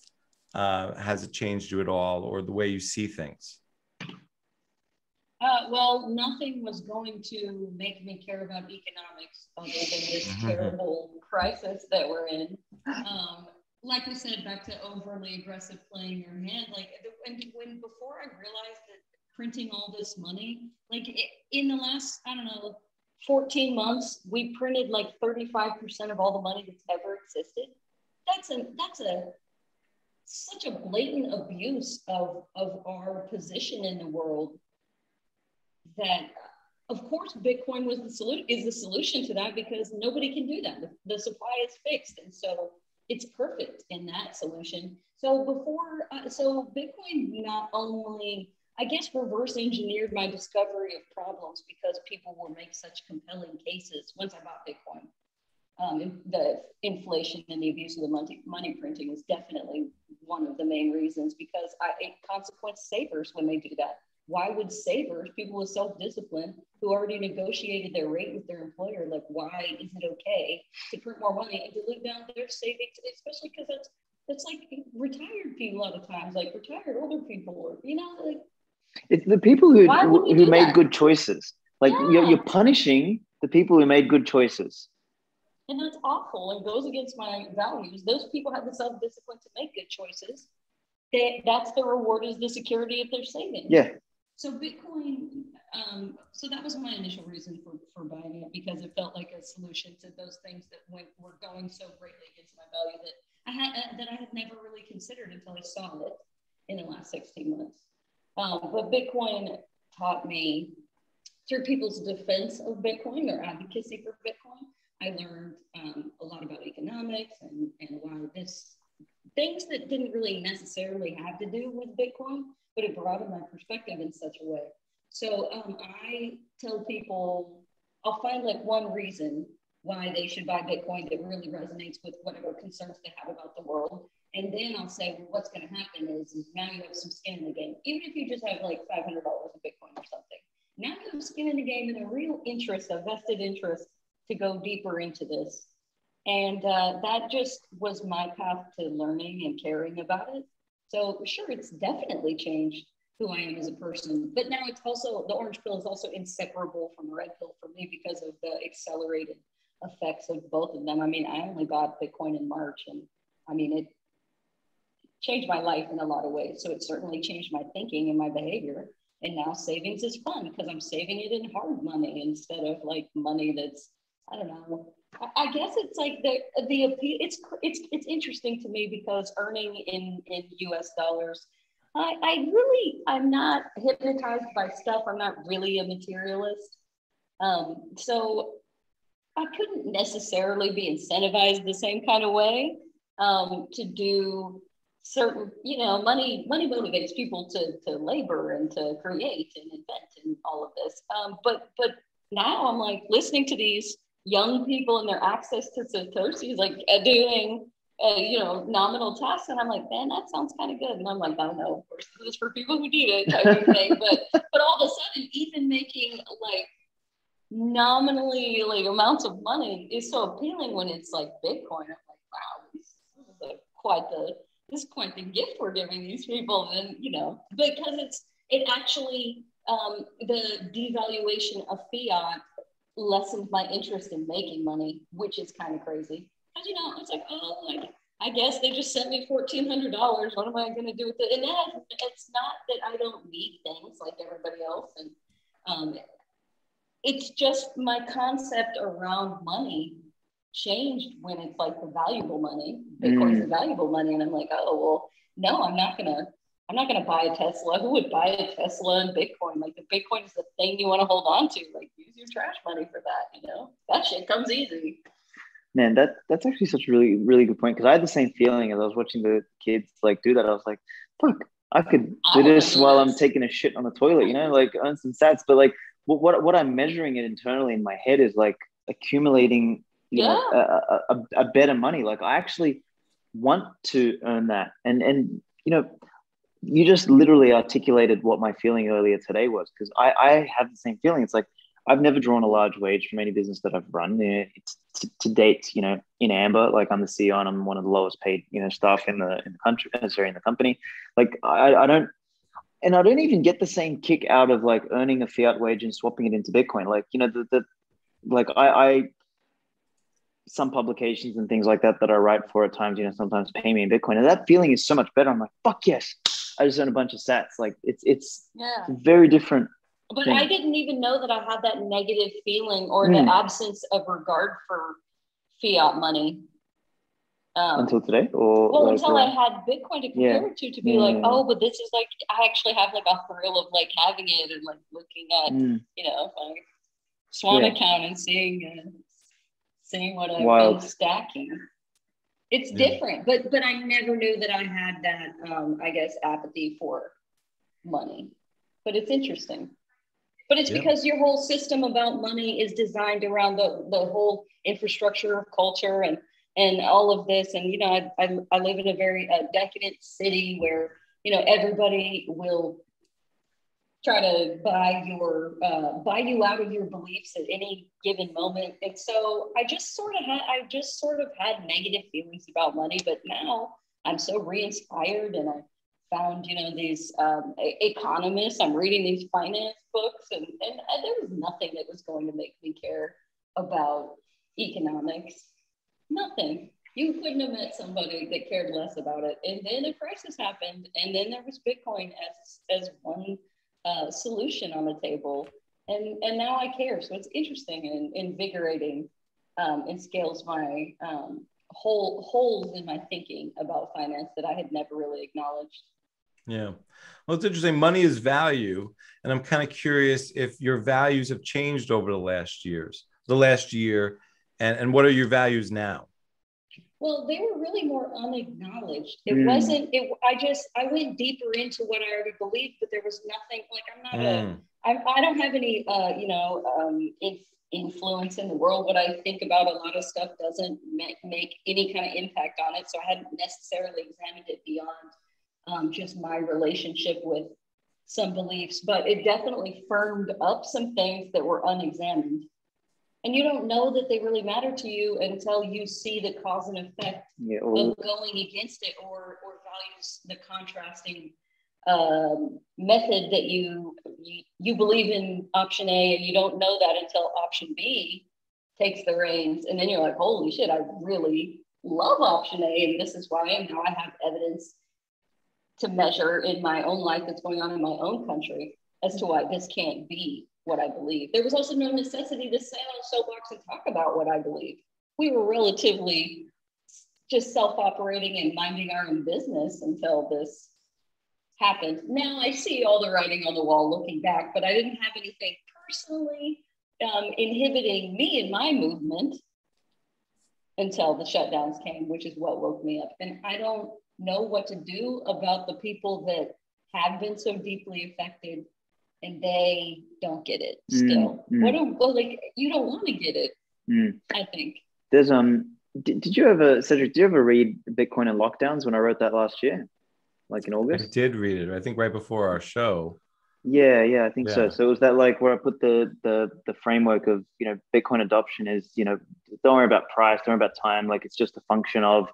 uh, has it changed you at all, or the way you see things? Uh, well, nothing was going to make me care about economics other than this terrible crisis that we're in. Um, like I said, back to overly aggressive playing your hand. Like, and when before I realized that printing all this money, like in the last, I don't know, fourteen months, we printed like thirty-five percent of all the money that's ever existed. That's a, that's a, such a blatant abuse of, of our position in the world. That, of course, Bitcoin was the solution, is the solution to that, because nobody can do that. The, the supply is fixed, and so it's perfect in that solution. So before, uh, so Bitcoin not only, I guess, reverse engineered my discovery of problems, because people will make such compelling cases once I bought Bitcoin. Um, the inflation and the abuse of the money, money printing is definitely one of the main reasons, because I, it consequence savers when they do that. Why would savers, people with self-discipline, who already negotiated their rate with their employer, like, why is it okay to print more money and to dilute down their savings, especially because that's, that's like retired people a lot of times, like retired older people, or, you know, like. It's the people who, who, who made that? good choices. Like, yeah. you're, you're punishing the people who made good choices. And that's awful and goes against my values. Those people have the self-discipline to make good choices. They, that's the reward, is the security of their savings. Yeah. So Bitcoin, um, so that was my initial reason for, for buying it, because it felt like a solution to those things that went, were going so greatly against my value that I had that I had never really considered until I saw it in the last sixteen months. Um, but Bitcoin taught me, through people's defense of Bitcoin, their advocacy for Bitcoin, I learned um, a lot about economics and, and a lot of this, things that didn't really necessarily have to do with Bitcoin, but it broadened my perspective in such a way. So um, I tell people, I'll find like one reason why they should buy Bitcoin that really resonates with whatever concerns they have about the world. And then I'll say, well, what's gonna happen is, is now you have some skin in the game. Even if you just have like five hundred dollars of Bitcoin or something, now you have skin in the game and a real interest, a vested interest to go deeper into this. And uh, that just was my path to learning and caring about it. So sure, it's definitely changed who I am as a person, but now it's also, the orange pill is also inseparable from the red pill for me because of the accelerated effects of both of them. I mean, I only bought Bitcoin in March, and I mean, it changed my life in a lot of ways. So it certainly changed my thinking and my behavior. And now savings is fun because I'm saving it in hard money instead of like money that's, I don't know, I guess it's like the the it's it's it's interesting to me because earning in in U S dollars, I I really I'm not hypnotized by stuff. I'm not really a materialist, um, so I couldn't necessarily be incentivized the same kind of way um, to do certain. You know, money money motivates people to to labor and to create and invent and all of this. Um, but but now I'm like listening to these young people and their access to Satoshi's, like uh, doing, uh, you know, nominal tasks. And I'm like, man, that sounds kind of good. And I'm like, I don't know, of course, this is for people who need it. Type of thing. But, but all of a sudden, even making like nominally like amounts of money is so appealing when it's like Bitcoin. I'm like, wow, this is like quite the, this is quite the gift we're giving these people. And, you know, because it's, it actually, um, the devaluation of fiat lessened my interest in making money, which is kind of crazy. Because, you know, it's like, oh, like I guess they just sent me fourteen hundred dollars. What am I going to do with it? And that, it's not that I don't need things like everybody else. And um, it's just my concept around money changed when it's like the valuable money. Bitcoin's mm. the valuable money. And I'm like, oh, well, no, I'm not going to, I'm not going to buy a Tesla. Who would buy a Tesla and Bitcoin? Like, the Bitcoin is the thing you want to hold on to. Like, use your trash money for that, you know? That shit comes easy. Man, that that's actually such a really, really good point, because I had the same feeling as I was watching the kids like do that. I was like, fuck, I could do this while I'm taking a shit on the toilet, you know, like earn some sats. But like what what, what I'm measuring it internally in my head is like accumulating, you yeah. know, a, a, a better money. Like, I actually want to earn that. And, and you know, you just literally articulated what my feeling earlier today was, because I, I have the same feeling. It's like, I've never drawn a large wage from any business that I've run. It's, to, to date, you know, in Amber, like, I'm the C E O and I'm one of the lowest paid, you know, staff in the in the country, sorry, in the company. Like, I, I don't, and I don't even get the same kick out of like earning a fiat wage and swapping it into Bitcoin. Like, you know, the, the like I, I, some publications and things like that that I write for at times, you know, sometimes pay me in Bitcoin, and that feeling is so much better. I'm like, fuck yes, I just earned a bunch of sats. Like, it's it's yeah. very different. But yeah. I didn't even know that I had that negative feeling or mm. the absence of regard for fiat money. Um, until today? Or well, like, until uh, I had Bitcoin to compare yeah. it to, to be yeah. like, oh, but this is like, I actually have like a thrill of like having it and like looking at, mm. you know, like Swan yeah. account and seeing, uh, seeing what I've Wild. been stacking. It's yeah. different, but, but I never knew that I had that, um, I guess, apathy for money. But it's interesting. But it's yeah. because your whole system about money is designed around the, the whole infrastructure of culture and, and all of this. And, you know, I, I, I live in a very uh, decadent city where, you know, everybody will try to buy your, uh, buy you out of your beliefs at any given moment. And so I just sort of had, I just sort of had negative feelings about money, but now I'm so re-inspired, and I found, you know, these um, economists. I'm reading these finance books, and, and I, there was nothing that was going to make me care about economics. Nothing. You couldn't have met somebody that cared less about it. And then a crisis happened, and then there was Bitcoin as as one uh, solution on the table. And and now I care. So it's interesting and invigorating, um, and scales my um, whole holes in my thinking about finance that I had never really acknowledged. Yeah. Well, it's interesting. Money is value. And I'm kind of curious if your values have changed over the last years, the last year, and, and what are your values now? Well, they were really more unacknowledged. It mm. wasn't, it, I just, I went deeper into what I already believed, but there was nothing, like, I'm not mm. a, I, I don't have any, uh, you know, um, inf- influence in the world. What I think about a lot of stuff doesn't make, make any kind of impact on it. So I hadn't necessarily examined it beyond Um, just my relationship with some beliefs, but it definitely firmed up some things that were unexamined. And you don't know that they really matter to you until you see the cause and effect yeah, well, of going against it, or or values the contrasting um, method that you, you you believe in option A, and you don't know that until option B takes the reins. And then you're like, holy shit, I really love option A, and this is why I am. Now I have evidence to measure in my own life that's going on in my own country as to why this can't be what I believe. There was also no necessity to stand on a soapbox and talk about what I believe. We were relatively just self-operating and minding our own business until this happened. Now I see all the writing on the wall looking back, but I didn't have anything personally um, inhibiting me in my movement until the shutdowns came, which is what woke me up. And I don't know what to do about the people that have been so deeply affected, and they don't get it still. Mm, mm. What do, well, like, you don't want to get it, mm. I think. There's, um, did, did you ever, Cedric, did you ever read Bitcoin and Lockdowns when I wrote that last year? Like in August? I did read it, I think right before our show. Yeah, yeah, I think yeah. so. So it was that, like, where I put the, the the framework of, you know, Bitcoin adoption is, you know, don't worry about price, don't worry about time. Like, it's just a function of,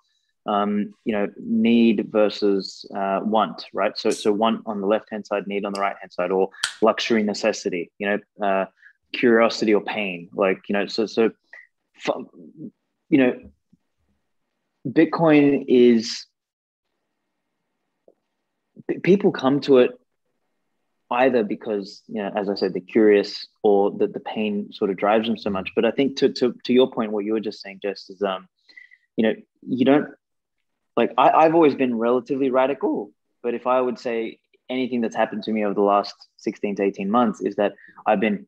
um, you know, need versus uh, want, right? So, so want on the left-hand side, need on the right-hand side, or luxury, necessity, you know, uh, curiosity or pain. Like, you know, so, so, you know, Bitcoin is, people come to it either because, you know, as I said, they're curious, or that the pain sort of drives them so much. But I think to, to, to your point, what you were just saying, Jess, is, um, you know, you don't, like, I, I've always been relatively radical, but if I would say anything that's happened to me over the last sixteen to eighteen months is that I've been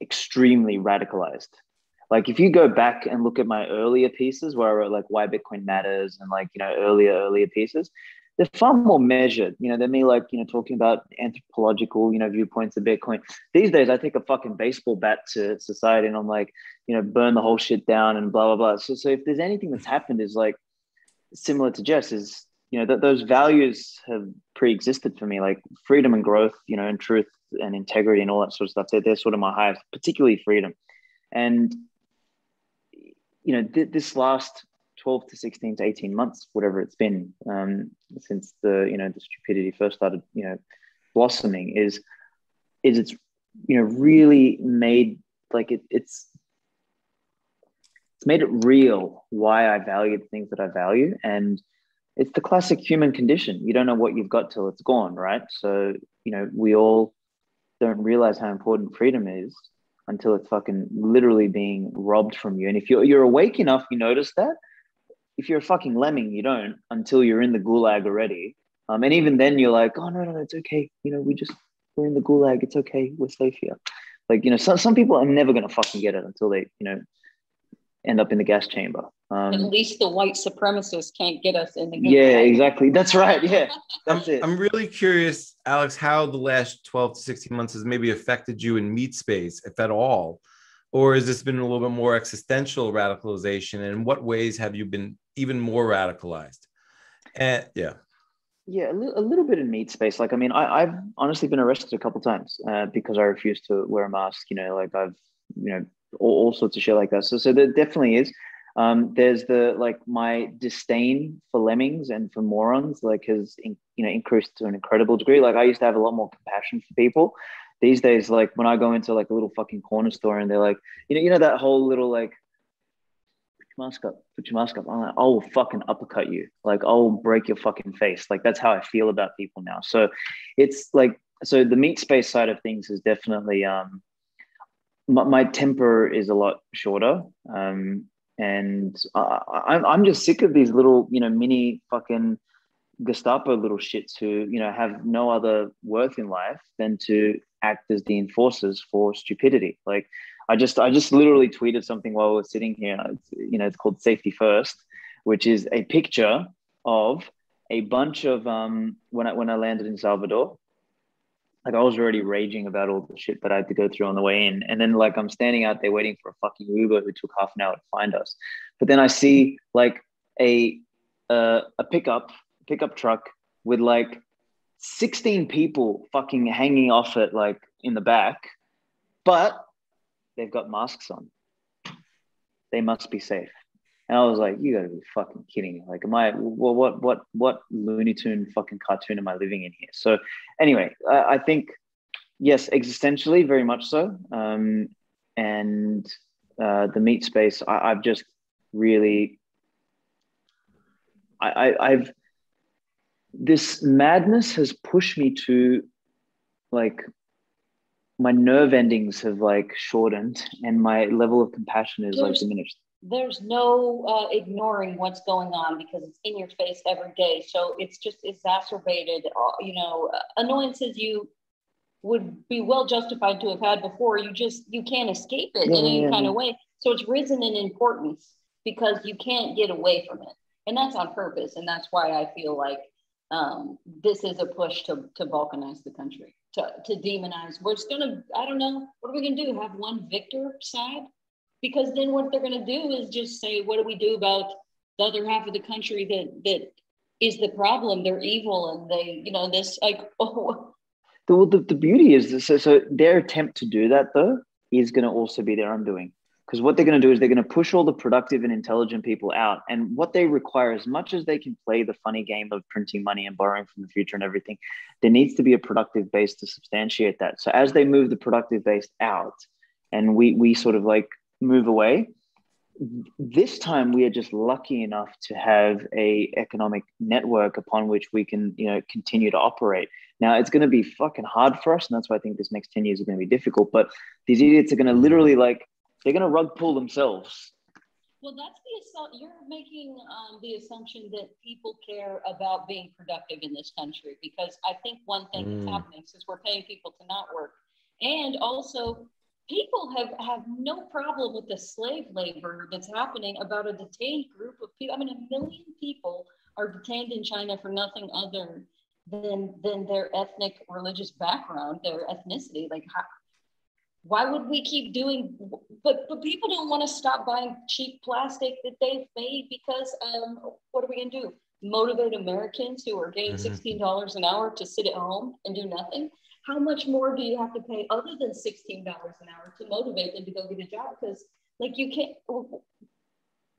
extremely radicalized. Like, if you go back and look at my earlier pieces where I wrote like Why Bitcoin Matters and like, you know, earlier, earlier pieces, they're far more measured, you know, than me, like, you know, talking about anthropological, you know, viewpoints of Bitcoin. These days, I take a fucking baseball bat to society and I'm like, you know, burn the whole shit down and blah, blah, blah. So, so if there's anything that's happened is like similar to Jess is, you know, that those values have pre-existed for me, like freedom and growth, you know, and truth and integrity and all that sort of stuff. They're, they're sort of my highest, particularly freedom. And, you know, th- this last twelve to sixteen to eighteen months, whatever it's been, um, since the, you know, the stupidity first started, you know, blossoming is, is it's, you know, really made, like it, it's, it's made it real why I value the things that I value. And it's the classic human condition. You don't know what you've got till it's gone, right? So, you know, we all don't realize how important freedom is until it's fucking literally being robbed from you. And if you're, you're awake enough, you notice that. If you're a fucking lemming, you don't, until you're in the gulag already. Um, and even then you're like, oh, no, no, no, it's okay. You know, we just, we're in the gulag. It's okay. We're safe here. Like, you know, some, some people are never going to fucking get it until they, you know, end up in the gas chamber. Um, At least the white supremacists can't get us in the gulag. Yeah, exactly. That's right. Yeah, that's it. I'm really curious, Alex, how the last twelve to sixteen months has maybe affected you in meat space, if at all. Or has this been a little bit more existential radicalization? And in what ways have you been even more radicalized? And yeah. Yeah, a, li- a little bit in meat space. Like, I mean, I, I've honestly been arrested a couple of times uh, because I refused to wear a mask. You know, like I've, you know, all, all sorts of shit like that. So, so there definitely is. Um, there's the, like, my disdain for lemmings and for morons, like, has, in, you know, increased to an incredible degree. Like, I used to have a lot more compassion for people. These days, like, when I go into like a little fucking corner store and they're like, you know, you know that whole little like, put your mask up, put your mask up. I'm like, I will fucking uppercut you. Like, I will break your fucking face. Like, that's how I feel about people now. So it's like, so the meat space side of things is definitely, um, my, my temper is a lot shorter. Um, and I, I'm I'm just sick of these little, you know, mini fucking Gestapo little shits who, you know, have no other worth in life than to act as the enforcers for stupidity. Like, I just, I just literally tweeted something while we were sitting here. It's, you know, it's called Safety First, which is a picture of a bunch of, um, when I, when I landed in Salvador, like, I was already raging about all the shit that I had to go through on the way in. And then, like, I'm standing out there waiting for a fucking Uber who took half an hour to find us. But then I see like a, uh, a pickup, pickup truck with like sixteen people fucking hanging off it, like, in the back, but they've got masks on. They must be safe. And I was like, you gotta be fucking kidding me. Like, am I, well, what, what, what Looney Tune fucking cartoon am I living in here? So anyway, I, I think, yes, existentially, very much so. Um, and uh, the meat space, I, I've just really, I, I I've, this madness has pushed me to, like, my nerve endings have, like, shortened and my level of compassion is, there's, like, diminished. There's no uh, ignoring what's going on because it's in your face every day. So it's just exacerbated, you know, annoyances you would be well justified to have had before. You just, you can't escape it yeah, in any yeah, kind yeah. of way. So it's risen in importance because you can't get away from it. And that's on purpose. And that's why I feel like, Um, this is a push to, to balkanize the country, to, to demonize. We're just going to, I don't know, what are we going to do? Have one victor side? Because then what they're going to do is just say, what do we do about the other half of the country that, that is the problem? They're evil and they, you know, this like, oh. The, the, the beauty is, this, so, so their attempt to do that though is going to also be their undoing. Because what they're going to do is they're going to push all the productive and intelligent people out. And what they require, as much as they can play the funny game of printing money and borrowing from the future and everything, there needs to be a productive base to substantiate that. So as they move the productive base out and we we sort of like move away, this time we are just lucky enough to have a economic network upon which we can, you know, continue to operate. Now it's going to be fucking hard for us, and that's why I think this next ten years are going to be difficult. But these idiots are going to literally, like, they're going to rug pull themselves. Well, that's the assault. You're making um, the assumption that people care about being productive in this country, because I think one thing mm. that's happening is we're paying people to not work, and also people have, have no problem with the slave labor that's happening about a detained group of people. I mean, a million people are detained in China for nothing other than than their ethnic, religious background, their ethnicity. Like, how, why would we keep doing, but, but people don't want to stop buying cheap plastic that they've made, because um, what are we going to do? Motivate Americans who are getting sixteen dollars an hour to sit at home and do nothing? How much more do you have to pay other than sixteen dollars an hour to motivate them to go get a job? Because, like, you can't,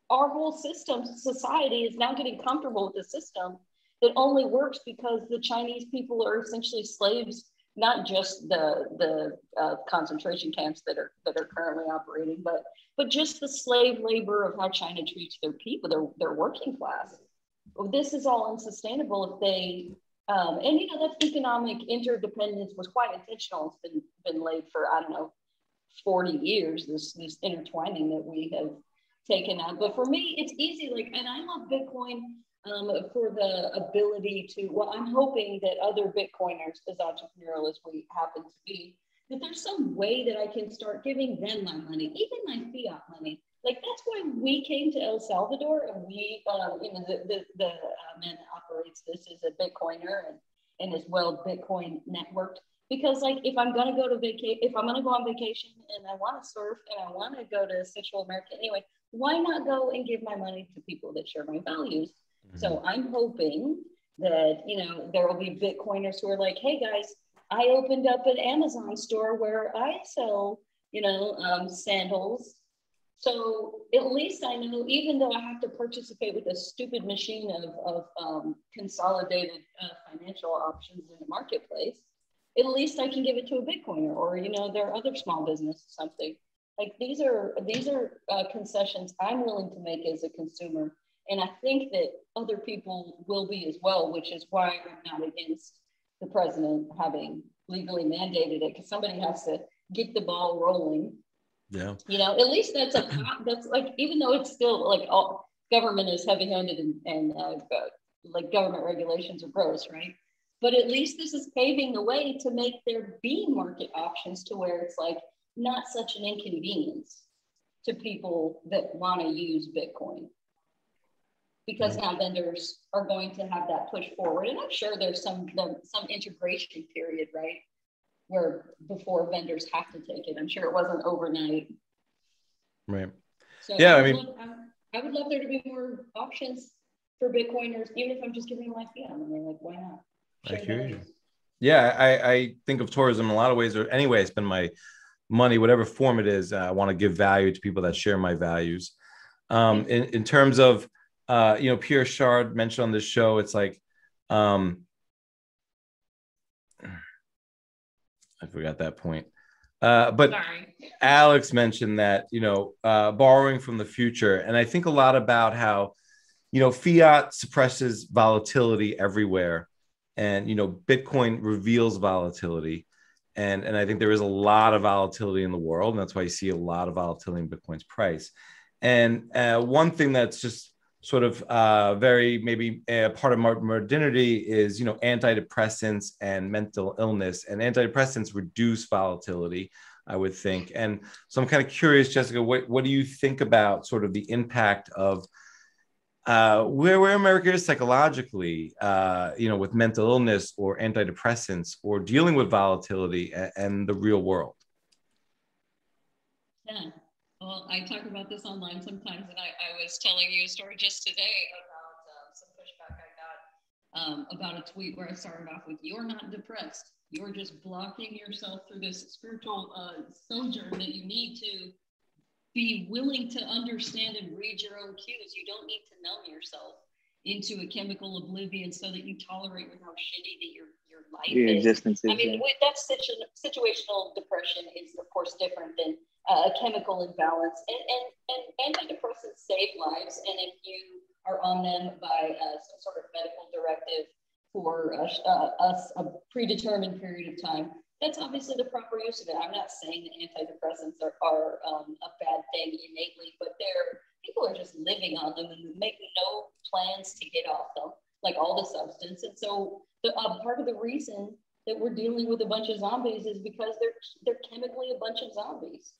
our whole system, society is now getting comfortable with the system that only works because the Chinese people are essentially slaves, not just the the uh, concentration camps that are that are currently operating, but but just the slave labor of how China treats their people, their their working class. This is all unsustainable if they, um, and you know, that economic interdependence was quite intentional. It's been been laid for, I don't know, forty years, this this intertwining that we have taken on. But for me, it's easy, like, and I love Bitcoin Um, for the ability to, well, I'm hoping that other Bitcoiners, as entrepreneurial as we happen to be, that there's some way that I can start giving them my money, even my fiat money. Like, that's why we came to El Salvador, and we, um, you know, the, the, the uh, man that operates this is a Bitcoiner and, and is well Bitcoin networked. Because, like, if I'm going to go to vacation, if I'm going to go on vacation and I want to surf and I want to go to Central America anyway, why not go and give my money to people that share my values? So I'm hoping that, you know, there will be Bitcoiners who are like, hey guys, I opened up an Amazon store where I sell, you know, um, sandals. So at least I know, even though I have to participate with a stupid machine of, of um, consolidated uh, financial options in the marketplace, at least I can give it to a Bitcoiner or, you know, their other small business or something. Like, these are, these are uh, concessions I'm willing to make as a consumer. And I think that other people will be as well, which is why I'm not against the president having legally mandated it, because somebody has to get the ball rolling. Yeah. You know, at least that's a, that's like, even though it's still like all government is heavy handed and, and uh, like government regulations are gross, right? But at least this is paving the way to make there be market options to where it's like not such an inconvenience to people that want to use Bitcoin. Because now vendors are going to have that push forward, and I'm sure there's some some integration period, right, where before vendors have to take it. I'm sure it wasn't overnight, right? So yeah, I, I mean, love, I, I would love there to be more options for Bitcoiners, even if I'm just giving my fiat. I mean, like, why not? Sure, I hear you. Yeah, I, I think of tourism in a lot of ways. Or anyway, I spend my money, whatever form it is. Uh, I want to give value to people that share my values. Um, in, in terms of Uh, you know, Pierre Shard mentioned on this show, it's like, um, I forgot that point. Uh, but Sorry. Aleks mentioned that, you know, uh, borrowing from the future. And I think a lot about how, you know, fiat suppresses volatility everywhere. And, you know, Bitcoin reveals volatility. And, and I think there is a lot of volatility in the world. And that's why you see a lot of volatility in Bitcoin's price. And uh, one thing that's just sort of uh, very maybe a part of modernity is, you know, antidepressants and mental illness, and antidepressants reduce volatility, I would think. And so I'm kind of curious, Jessica, what, what do you think about sort of the impact of uh, where, where America is psychologically, uh, you know, with mental illness or antidepressants or dealing with volatility and, and the real world? Yeah. Well, I talk about this online sometimes, and I, I was telling you a story just today about uh, some pushback I got um, about a tweet where I started off with, you're not depressed. You're just blocking yourself through this spiritual uh, sojourn that you need to be willing to understand and read your own cues. You don't need to numb yourself into a chemical oblivion so that you tolerate with how shitty that your, your life your is. Existence is. I mean, yeah. with, that's situ situational depression is, of course, different than uh, a chemical imbalance. And, and, and antidepressants save lives. And if you are on them by uh, some sort of medical directive for us uh, a, a predetermined period of time, that's obviously the proper use of it. I'm not saying that antidepressants are, are um, a bad thing innately, but they're, people are just living on them and make no plans to get off them, like all the substance. And so the, uh, part of the reason that we're dealing with a bunch of zombies is because they're, they're chemically a bunch of zombies.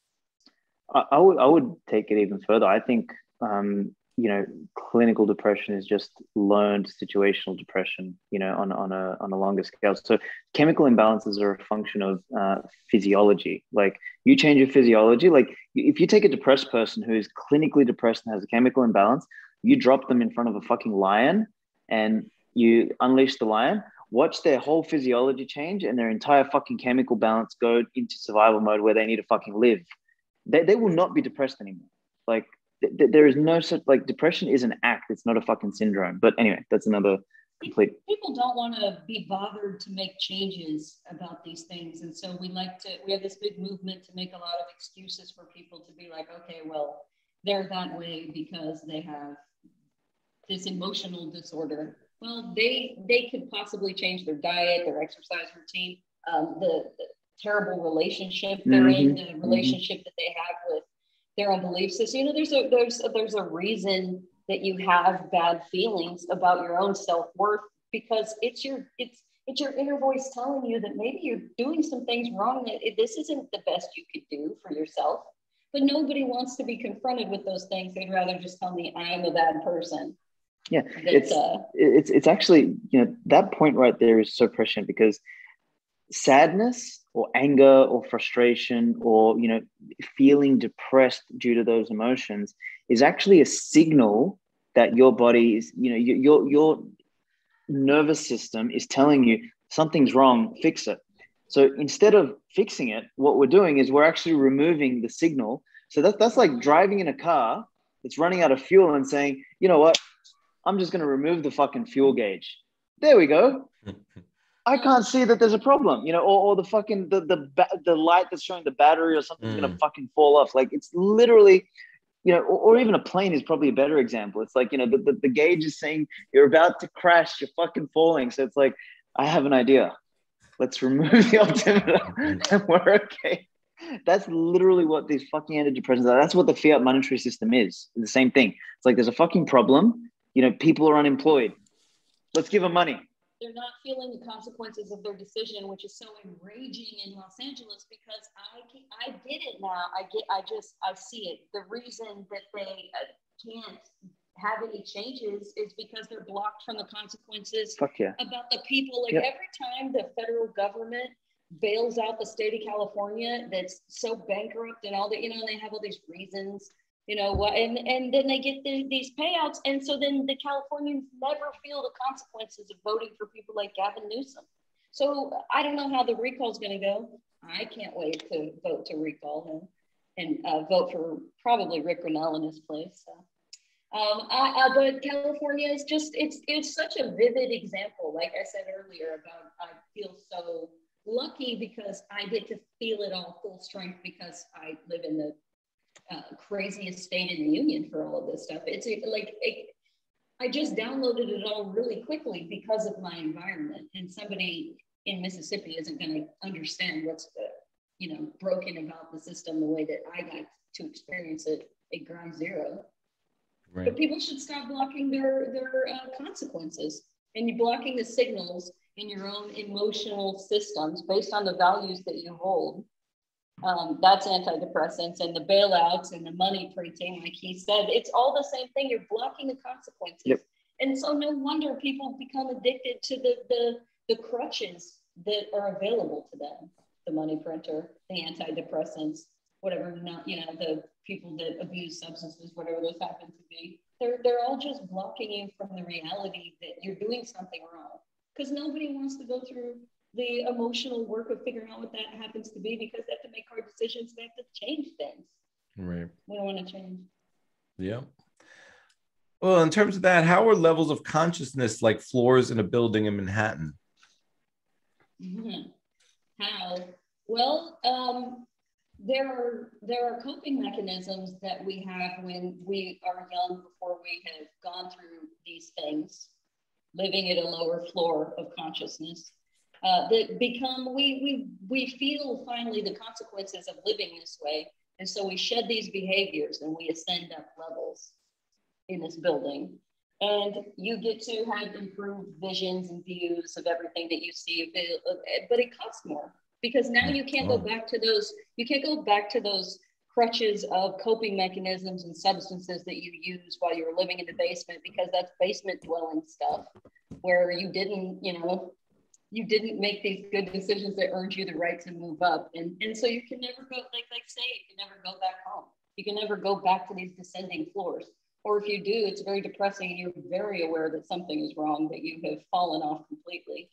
I, I, would, I would take it even further. I think, um, you know, clinical depression is just learned situational depression, you know, on, on, a, on a longer scale. So chemical imbalances are a function of uh, physiology. Like you change your physiology. Like if you take a depressed person who is clinically depressed and has a chemical imbalance, you drop them in front of a fucking lion and you unleash the lion, watch their whole physiology change and their entire fucking chemical balance go into survival mode where they need to fucking live. They, they will not be depressed anymore. Like, there is no such, like, depression is an act. It's not a fucking syndrome. But anyway, that's another complete. People don't want to be bothered to make changes about these things. And so we like to, we have this big movement to make a lot of excuses for people to be like, okay, well, they're that way because they have this emotional disorder. Well, they, they could possibly change their diet, their exercise routine, um, the, the terrible relationship they're mm-hmm. in, the relationship mm-hmm. that they have with their own belief system. You know, there's a there's a, there's a reason that you have bad feelings about your own self-worth, because it's your it's it's your inner voice telling you that maybe you're doing some things wrong, that this isn't the best you could do for yourself. But nobody wants to be confronted with those things. They'd rather just tell me I am a bad person. Yeah, it's uh, it's it's actually, you know, that point right there is so prescient, because sadness or anger or frustration or, you know, feeling depressed due to those emotions is actually a signal that your body is, you know, your, your nervous system is telling you something's wrong, fix it. So instead of fixing it, what we're doing is we're actually removing the signal. So that, that's like driving in a car that's running out of fuel and saying, you know what, I'm just going to remove the fucking fuel gauge. There we go. I can't see that there's a problem, you know, or, or the fucking, the the, ba the light that's showing the battery or something's mm. going to fucking fall off. Like, it's literally, you know, or, or even a plane is probably a better example. It's like, you know, the, the, the gauge is saying you're about to crash, you're fucking falling. So it's like, I have an idea. Let's remove the altimeter and we're okay. That's literally what these fucking antidepressants are. That's what the fiat monetary system is. It's the same thing. It's like, there's a fucking problem. You know, people are unemployed. Let's give them money. They're not feeling the consequences of their decision, which is so enraging in Los Angeles, because I can, I get it now. I get, I just, I see it. The reason that they can't have any changes is because they're blocked from the consequences Fuck yeah. about the people. Like yep. every time the federal government bails out the state of California, that's so bankrupt and all that, you know, and they have all these reasons, you know, what, and, and then they get the, these payouts. And so then the Californians never feel the consequences of voting for people like Gavin Newsom. So I don't know how the recall is going to go. I can't wait to vote to recall him and uh, vote for probably Rick Grenell in his place. So. Um, I, I, but California is just, it's, it's such a vivid example. Like I said earlier about, I feel so lucky because I get to feel it all full strength because I live in the Uh, craziest state in the union for all of this stuff. It's like, it, I just downloaded it all really quickly because of my environment, and somebody in Mississippi isn't going to understand what's, uh, you know, broken about the system the way that I got to experience it at ground zero. Right. But people should stop blocking their, their uh, consequences, and you're blocking the signals in your own emotional systems based on the values that you hold. Um, that's antidepressants and the bailouts and the money printing, like he said. It's all the same thing. You're blocking the consequences. Yep. And so no wonder people become addicted to the, the, the crutches that are available to them. The money printer, the antidepressants, whatever, not, you know, the people that abuse substances, whatever those happen to be. They're, they're all just blocking you from the reality that you're doing something wrong, because nobody wants to go through the emotional work of figuring out what that happens to be, because they have to make hard decisions. They have to change things. Right. We don't want to change. Yeah. Well, in terms of that, how are levels of consciousness like floors in a building in Manhattan? Mm-hmm. How? Well, um, there are there are coping mechanisms that we have when we are young, before we have gone through these things, living at a lower floor of consciousness. Uh, that become we we we feel finally the consequences of living this way, and so we shed these behaviors and we ascend up levels in this building. And you get to have improved visions and views of everything that you see, but it costs more because now you can't go back to those, you can't go back to those crutches of coping mechanisms and substances that you use while you were living in the basement, because that's basement dwelling stuff where you didn't, you know, you didn't make these good decisions that earned you the right to move up. And, and so you can never go, like, like say, you can never go back home. You can never go back to these descending floors. Or if you do, it's very depressing and you're very aware that something is wrong, that you have fallen off completely.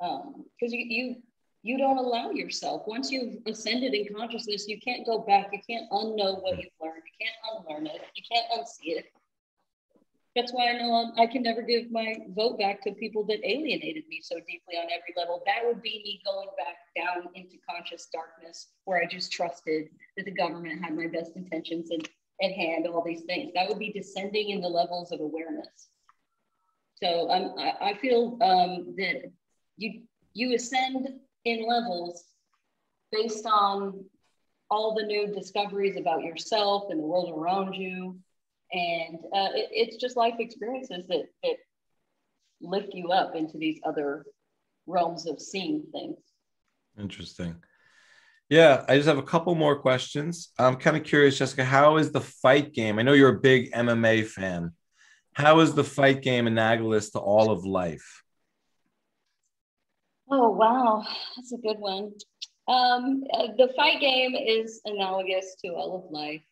Um, because you, you, you don't allow yourself. Once you've ascended in consciousness, you can't go back. You can't unknow what you've learned. You can't unlearn it. You can't unsee it. That's why I know I'm, I can never give my vote back to people that alienated me so deeply on every level. That would be me going back down into conscious darkness where I just trusted that the government had my best intentions and at hand, all these things. That would be descending in the levels of awareness. So um, I, I feel um, that you, you ascend in levels based on all the new discoveries about yourself and the world around you. And uh, it, it's just life experiences that, that lift you up into these other realms of seeing things. Interesting. Yeah, I just have a couple more questions. I'm kind of curious, Jessica, how is the fight game? I know you're a big M M A fan. How is the fight game analogous to all of life? Oh, wow. That's a good one. Um, uh, the fight game is analogous to all of life.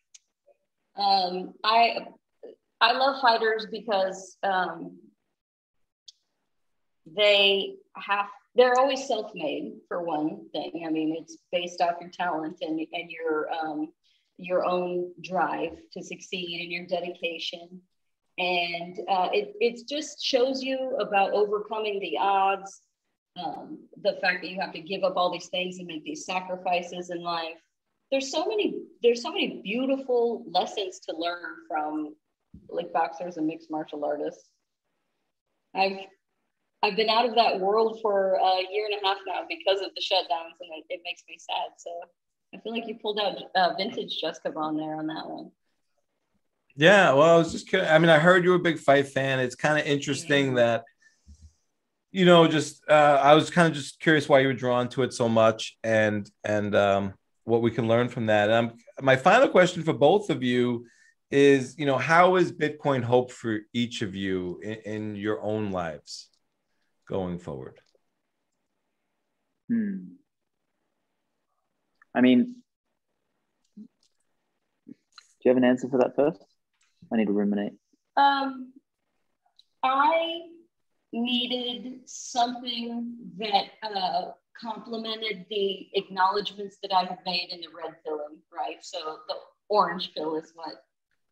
Um, I, I love fighters because um, they have They're always self-made, for one thing. I mean, it's based off your talent and, and your, um, your own drive to succeed and your dedication. And uh, it, it just shows you about overcoming the odds, um, the fact that you have to give up all these things and make these sacrifices in life. There's so many, there's so many beautiful lessons to learn from like boxers and mixed martial artists. I've, I've been out of that world for a year and a half now because of the shutdowns, and it, it makes me sad. So I feel like you pulled out uh, vintage Jessica Vaugn there on that one. Yeah, well, I was just kidding. I mean, I heard you were a big fight fan. It's kind of interesting yeah. that, you know, just uh, I was kind of just curious why you were drawn to it so much, and and um, what we can learn from that. And I'm, my final question for both of you is, you know, how is Bitcoin hope for each of you in, in your own lives going forward? Hmm. I mean, do you have an answer for that first? I need to ruminate. Um, I needed something that uh, complemented the acknowledgements that I had made in the red filling, right? So the orange fill is what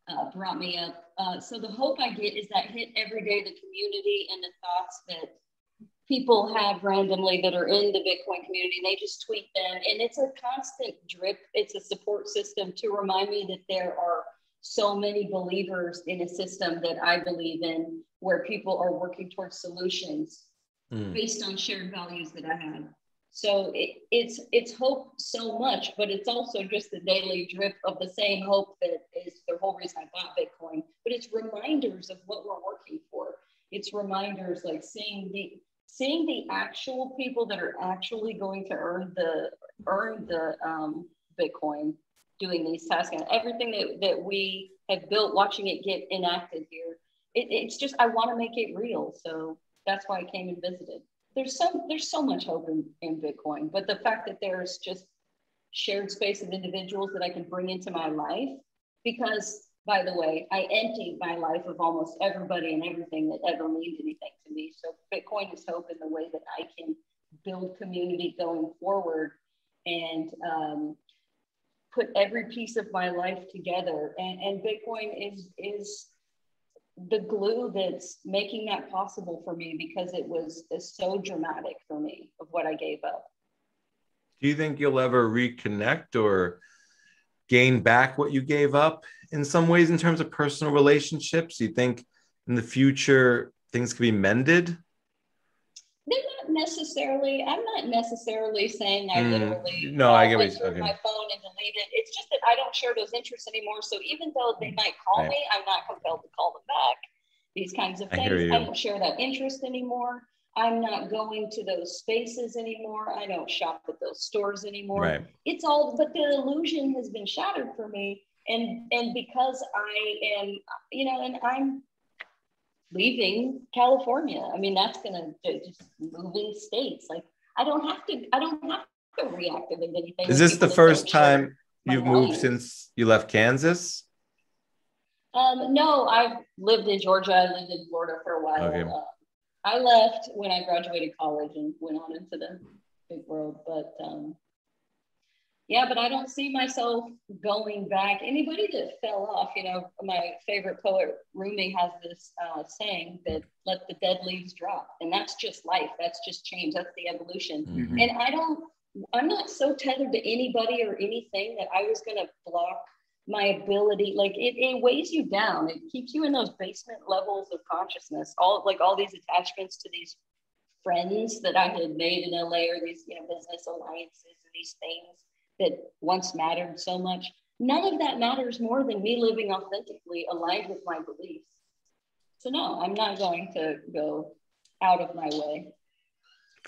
Uh, brought me up. Uh, so the hope I get is that hit every day, the community and the thoughts that people have randomly that are in the Bitcoin community, they just tweet them. And it's a constant drip. It's a support system to remind me that there are so many believers in a system that I believe in, where people are working towards solutions mm. based on shared values that I have. So it, it's it's hope so much, but it's also just the daily drip of the same hope that is the whole reason I bought Bitcoin. But it's reminders of what we're working for. It's reminders like seeing the seeing the actual people that are actually going to earn the earn the um, Bitcoin, doing these tasks and everything that, that we have built, watching it get enacted here. It, it's just, I want to make it real. So that's why I came and visited. There's so, there's so much hope in, in Bitcoin, but the fact that there's just shared space of individuals that I can bring into my life, because, by the way, I emptied my life of almost everybody and everything that ever means anything to me. So Bitcoin is hope in the way that I can build community going forward and um, put every piece of my life together. And, and Bitcoin is is... the glue that's making that possible for me, because it was so dramatic for me of what I gave up. Do you think you'll ever reconnect or gain back what you gave up in some ways in terms of personal relationships? Do you think in the future things can be mended? They're not necessarily, I'm not necessarily saying I mm, literally no, I get what you're okay. my phone and delete it. It's just that I don't share those interests anymore. So even though they might call right. me, I'm not compelled to call them back. These kinds of things. I, I don't share that interest anymore. I'm not going to those spaces anymore. I don't shop at those stores anymore. Right. It's all, but the illusion has been shattered for me. And, and because I am, you know, and I'm leaving California. I mean, that's going to just moving states. Like I don't have to, I don't have to reactivate anything. Is this the first time you've moved since you left Kansas? Um, no, I've lived in Georgia. I lived in Florida for a while. Okay. Uh, I left when I graduated college and went on into the big world. But um, yeah, but I don't see myself going back. Anybody that fell off, you know, my favorite poet Rumi has this uh, saying that let the dead leaves drop. And that's just life. That's just change. That's the evolution. Mm-hmm. And I don't, I'm not so tethered to anybody or anything that I was going to block my ability, like it, it weighs you down. It keeps you in those basement levels of consciousness. All like all these attachments to these friends that I had made in L A or these, you know, business alliances and these things that once mattered so much. None of that matters more than me living authentically aligned with my beliefs. So no, I'm not going to go out of my way.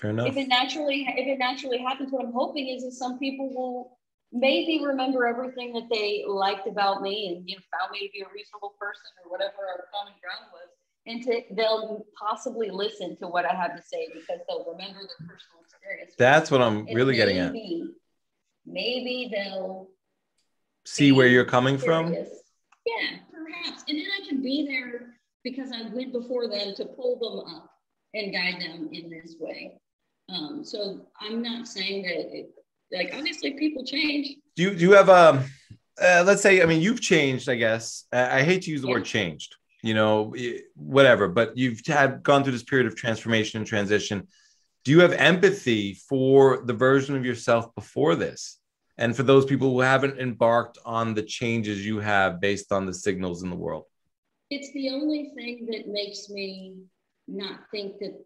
Fair enough. If it naturally, if it naturally happens, what I'm hoping is that some people will maybe remember everything that they liked about me and, you know, found me to be a reasonable person or whatever our common ground was, and to, they'll possibly listen to what I have to say because they'll remember their personal experience. That's what I'm really maybe, getting at. Maybe they'll see where you're coming curious. From. Yeah, perhaps. And then I can be there because I went before them to pull them up and guide them in this way. Um, so I'm not saying that it, like, honestly, people change. Do you, do you have a, uh, let's say, I mean, you've changed, I guess. I, I hate to use the yeah. word changed, you know, whatever, but you've had gone through this period of transformation and transition. Do you have empathy for the version of yourself before this? And for those people who haven't embarked on the changes you have based on the signals in the world? It's the only thing that makes me not think that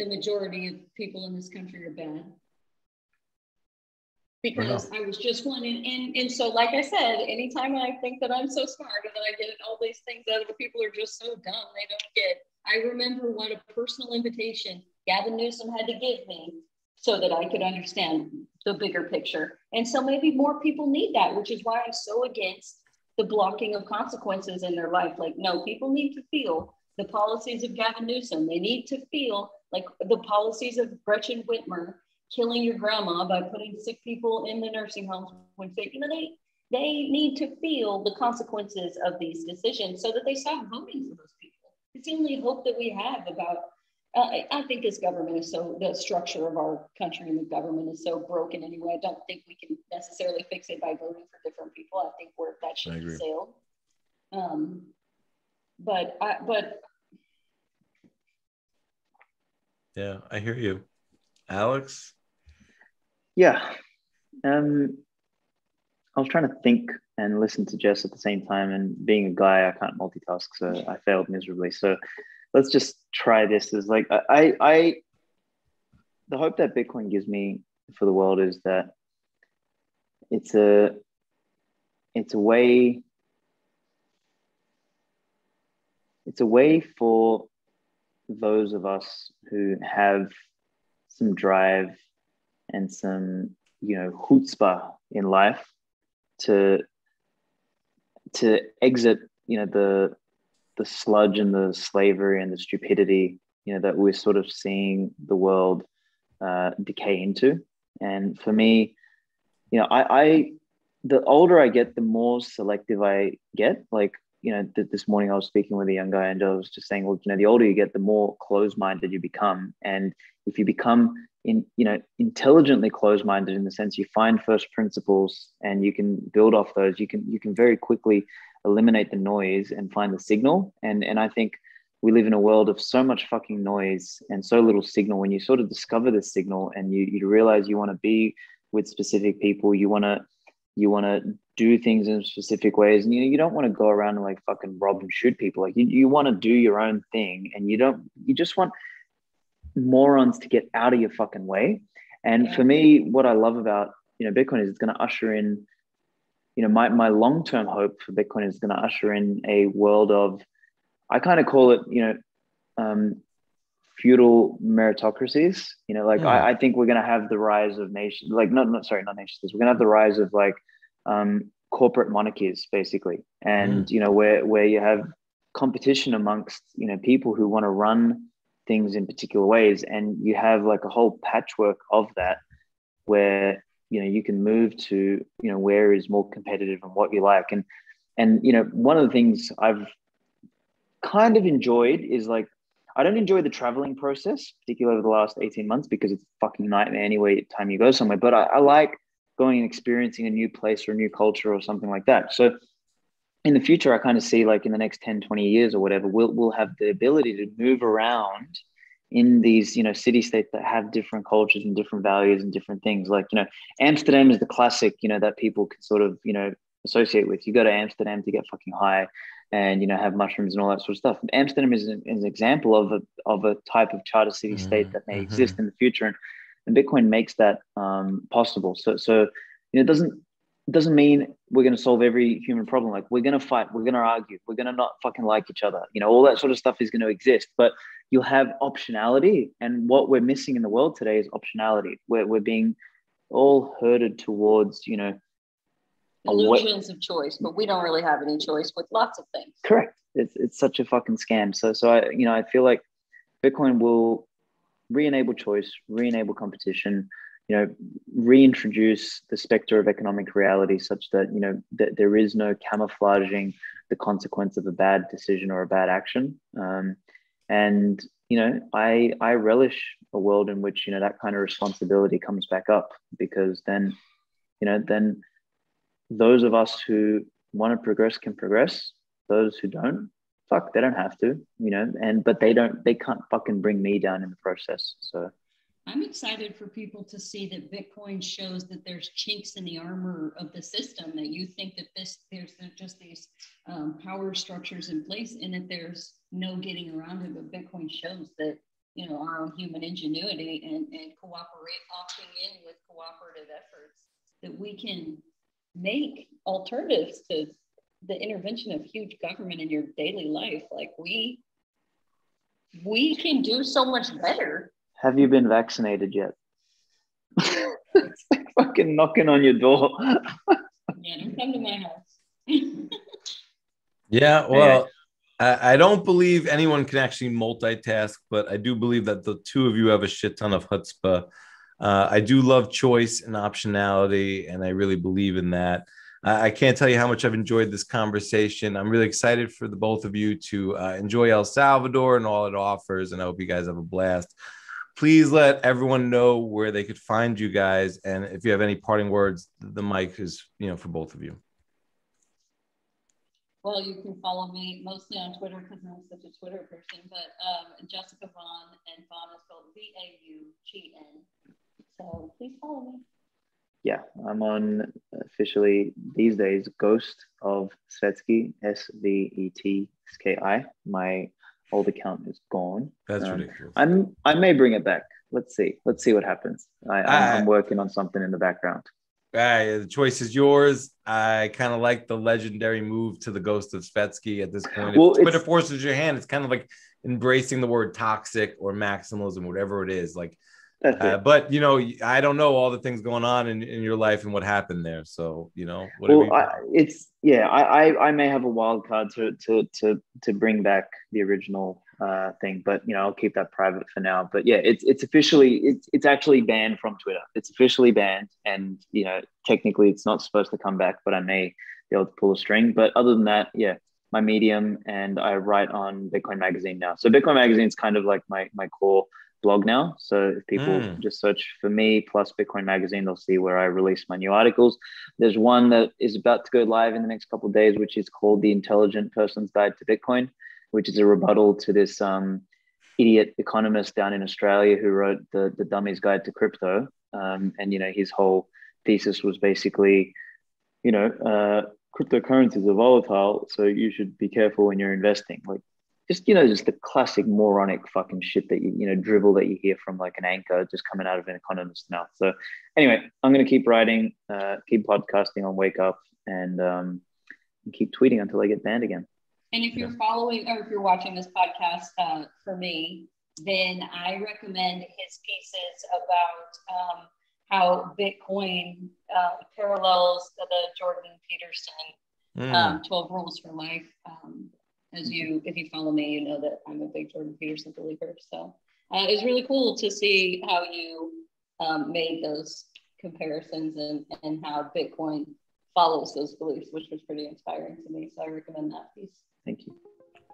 the majority of people in this country are bad. Because I was just one. And, and, and so, like I said, anytime I think that I'm so smart and that I get all these things out of the people are just so dumb, they don't get. I remember what a personal invitation Gavin Newsom had to give me so that I could understand the bigger picture. And so maybe more people need that, which is why I'm so against the blocking of consequences in their life. Like, no, people need to feel the policies of Gavin Newsom. They need to feel like the policies of Gretchen Whitmer, killing your grandma by putting sick people in the nursing homes when they, you know, they, they need to feel the consequences of these decisions so that they stop voting for those people. It's the only hope that we have about, uh, I think this government is so, the structure of our country and the government is so broken anyway. I don't think we can necessarily fix it by voting for different people. I think we're, that should be sailed. Um, but, I, but. Yeah, I hear you. Aleks? Yeah. Um, I was trying to think and listen to Jess at the same time, and being a guy, I can't multitask, so I failed miserably. So let's just try this. Is like I, I, the hope that Bitcoin gives me for the world is that it's a, it's a way, it's a way for those of us who have some drive and some, you know, chutzpah in life to to exit, you know, the the sludge and the slavery and the stupidity, you know, that we're sort of seeing the world uh, decay into. And for me, you know, I, I the older I get, the more selective I get. Like, you know, th- this morning I was speaking with a young guy and I was just saying, well, you know, the older you get, the more closed-minded you become. And if you become, in, you know, intelligently closed-minded in the sense you find first principles and you can build off those, you can you can very quickly eliminate the noise and find the signal. And and I think we live in a world of so much fucking noise and so little signal. When you sort of discover the signal and you, you realize you want to be with specific people, you want to you want to do things in specific ways, and you know, you don't want to go around and like fucking rob and shoot people. Like you, you want to do your own thing, and you don't you just want morons to get out of your fucking way. And yeah. for me, what I love about, you know, Bitcoin is it's going to usher in, you know, my, my long-term hope for Bitcoin is going to usher in a world of, I kind of call it, you know, um, feudal meritocracies, you know, like yeah. I, I think we're going to have the rise of nations, like not, not, sorry, not nations, we're going to have the rise of like um, corporate monarchies basically. And, mm. you know, where, where you have competition amongst, you know, people who want to run things in particular ways. And you have like a whole patchwork of that where, you know, you can move to, you know, where is more competitive and what you like. And, and, you know, one of the things I've kind of enjoyed is like, I don't enjoy the traveling process, particularly over the last eighteen months, because it's a fucking nightmare anyway, time you go somewhere, but I, I like going and experiencing a new place or a new culture or something like that. So in the future, I kind of see like in the next ten, twenty years or whatever, we'll, we'll have the ability to move around in these, you know, city states that have different cultures and different values and different things. Like, you know, Amsterdam is the classic, you know, that people can sort of, you know, associate with. You go to Amsterdam to get fucking high and, you know, have mushrooms and all that sort of stuff. Amsterdam is an, is an example of a, of a type of charter city state that may mm-hmm. exist in the future. And, and Bitcoin makes that um, possible. So, so, you know, it doesn't, It doesn't mean we're going to solve every human problem. Like we're going to fight, we're going to argue, we're going to not fucking like each other. You know, all that sort of stuff is going to exist, but you'll have optionality. And what we're missing in the world today is optionality. We're, we're being all herded towards, you know, illusions of choice, but we don't really have any choice with lots of things. Correct. It's it's such a fucking scam. So, so I, you know, I feel like Bitcoin will re-enable choice, re-enable competition, you know, reintroduce the specter of economic reality such that, you know, that there is no camouflaging the consequence of a bad decision or a bad action. Um, and, you know, I, I relish a world in which, you know, that kind of responsibility comes back up, because then, you know, then those of us who want to progress can progress. Those who don't, fuck, they don't have to, you know, and, but they don't, they can't fucking bring me down in the process. So I'm excited for people to see that Bitcoin shows that there's chinks in the armor of the system, that you think that this there's just these um, power structures in place and that there's no getting around it. But Bitcoin shows that, you know, our own human ingenuity and, and cooperate, opting in with cooperative efforts, that we can make alternatives to the intervention of huge government in your daily life. Like we, we can do so much better. Have you been vaccinated yet? It's like fucking knocking on your door. Yeah, don't come to my house. Yeah, well, I, I don't believe anyone can actually multitask, but I do believe that the two of you have a shit ton of chutzpah. Uh, I do love choice and optionality, and I really believe in that. I, I can't tell you how much I've enjoyed this conversation. I'm really excited for the both of you to uh, enjoy El Salvador and all it offers, and I hope you guys have a blast. Please let everyone know where they could find you guys. And if you have any parting words, the mic is, you know, for both of you. Well, you can follow me mostly on Twitter because I'm such a Twitter person, but um, Jessica Vaugn, and Vaugn is spelled V A U G N. So please follow me. Yeah, I'm on officially these days, Ghost of Svetski, S V E T S K I. My old account is gone. That's um, ridiculous. I'm I may bring it back. Let's see. Let's see what happens. I, I, I'm working on something in the background. Right, the choice is yours. I kind of like the legendary move to the Ghost of Svetski at this point. Well, Twitter forces your hand. It's kind of like embracing the word toxic or maximalism, whatever it is. Like, that's uh, it. But you know, I don't know all the things going on in, in your life and what happened there. So you know, whatever. Well, you I, it's yeah. I, I I may have a wild card to to to to bring back the original uh, thing, but you know, I'll keep that private for now. But yeah, it's it's officially it's it's actually banned from Twitter. It's officially banned, and you know, technically, it's not supposed to come back. But I may be able to pull a string. But other than that, yeah, my Medium, and I write on Bitcoin Magazine now. So Bitcoin Magazine is kind of like my my core blog now. So if people mm. just search for me plus Bitcoin Magazine, they'll see where I release my new articles. There's one that is about to go live in the next couple of days, which is called The Intelligent Person's Guide to Bitcoin, which is a rebuttal to this um, idiot economist down in Australia who wrote the, the Dummy's Guide to Crypto. Um, and, you know, his whole thesis was basically, you know, uh, cryptocurrencies are volatile, so you should be careful when you're investing. Like, just, you know, just the classic moronic fucking shit that, you you know, dribble that you hear from like an anchor just coming out of an economist's mouth. So anyway, I'm going to keep writing, uh, keep podcasting on Wake Up, and um, keep tweeting until I get banned again. And if you're yeah. following, or if you're watching this podcast uh, for me, then I recommend his pieces about um, how Bitcoin uh, parallels the Jordan Peterson mm. um, twelve Rules for Life. Um, As you, if you follow me, you know that I'm a big Jordan Peterson believer. So uh, it's really cool to see how you um, made those comparisons and, and how Bitcoin follows those beliefs, which was pretty inspiring to me. So I recommend that piece. Thank you.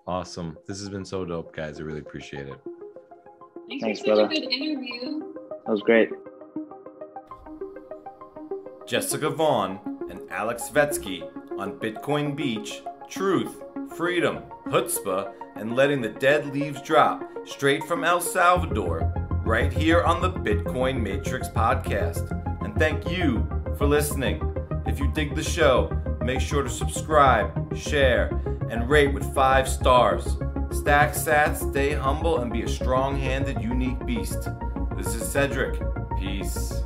Awesome. This has been so dope, guys. I really appreciate it. Thanks, Thanks for such brother. a good interview. That was great. Jessica Vaugn and Aleks Svetski on Bitcoin Beach, Truth, Freedom, Chutzpah, and Letting the Dead Leaves Drop, straight from El Salvador, right here on the Bitcoin Matrix Podcast. And thank you for listening. If you dig the show, make sure to subscribe, share, and rate with five stars. Stack sats, stay humble, and be a strong-handed, unique beast. This is Cedric. Peace.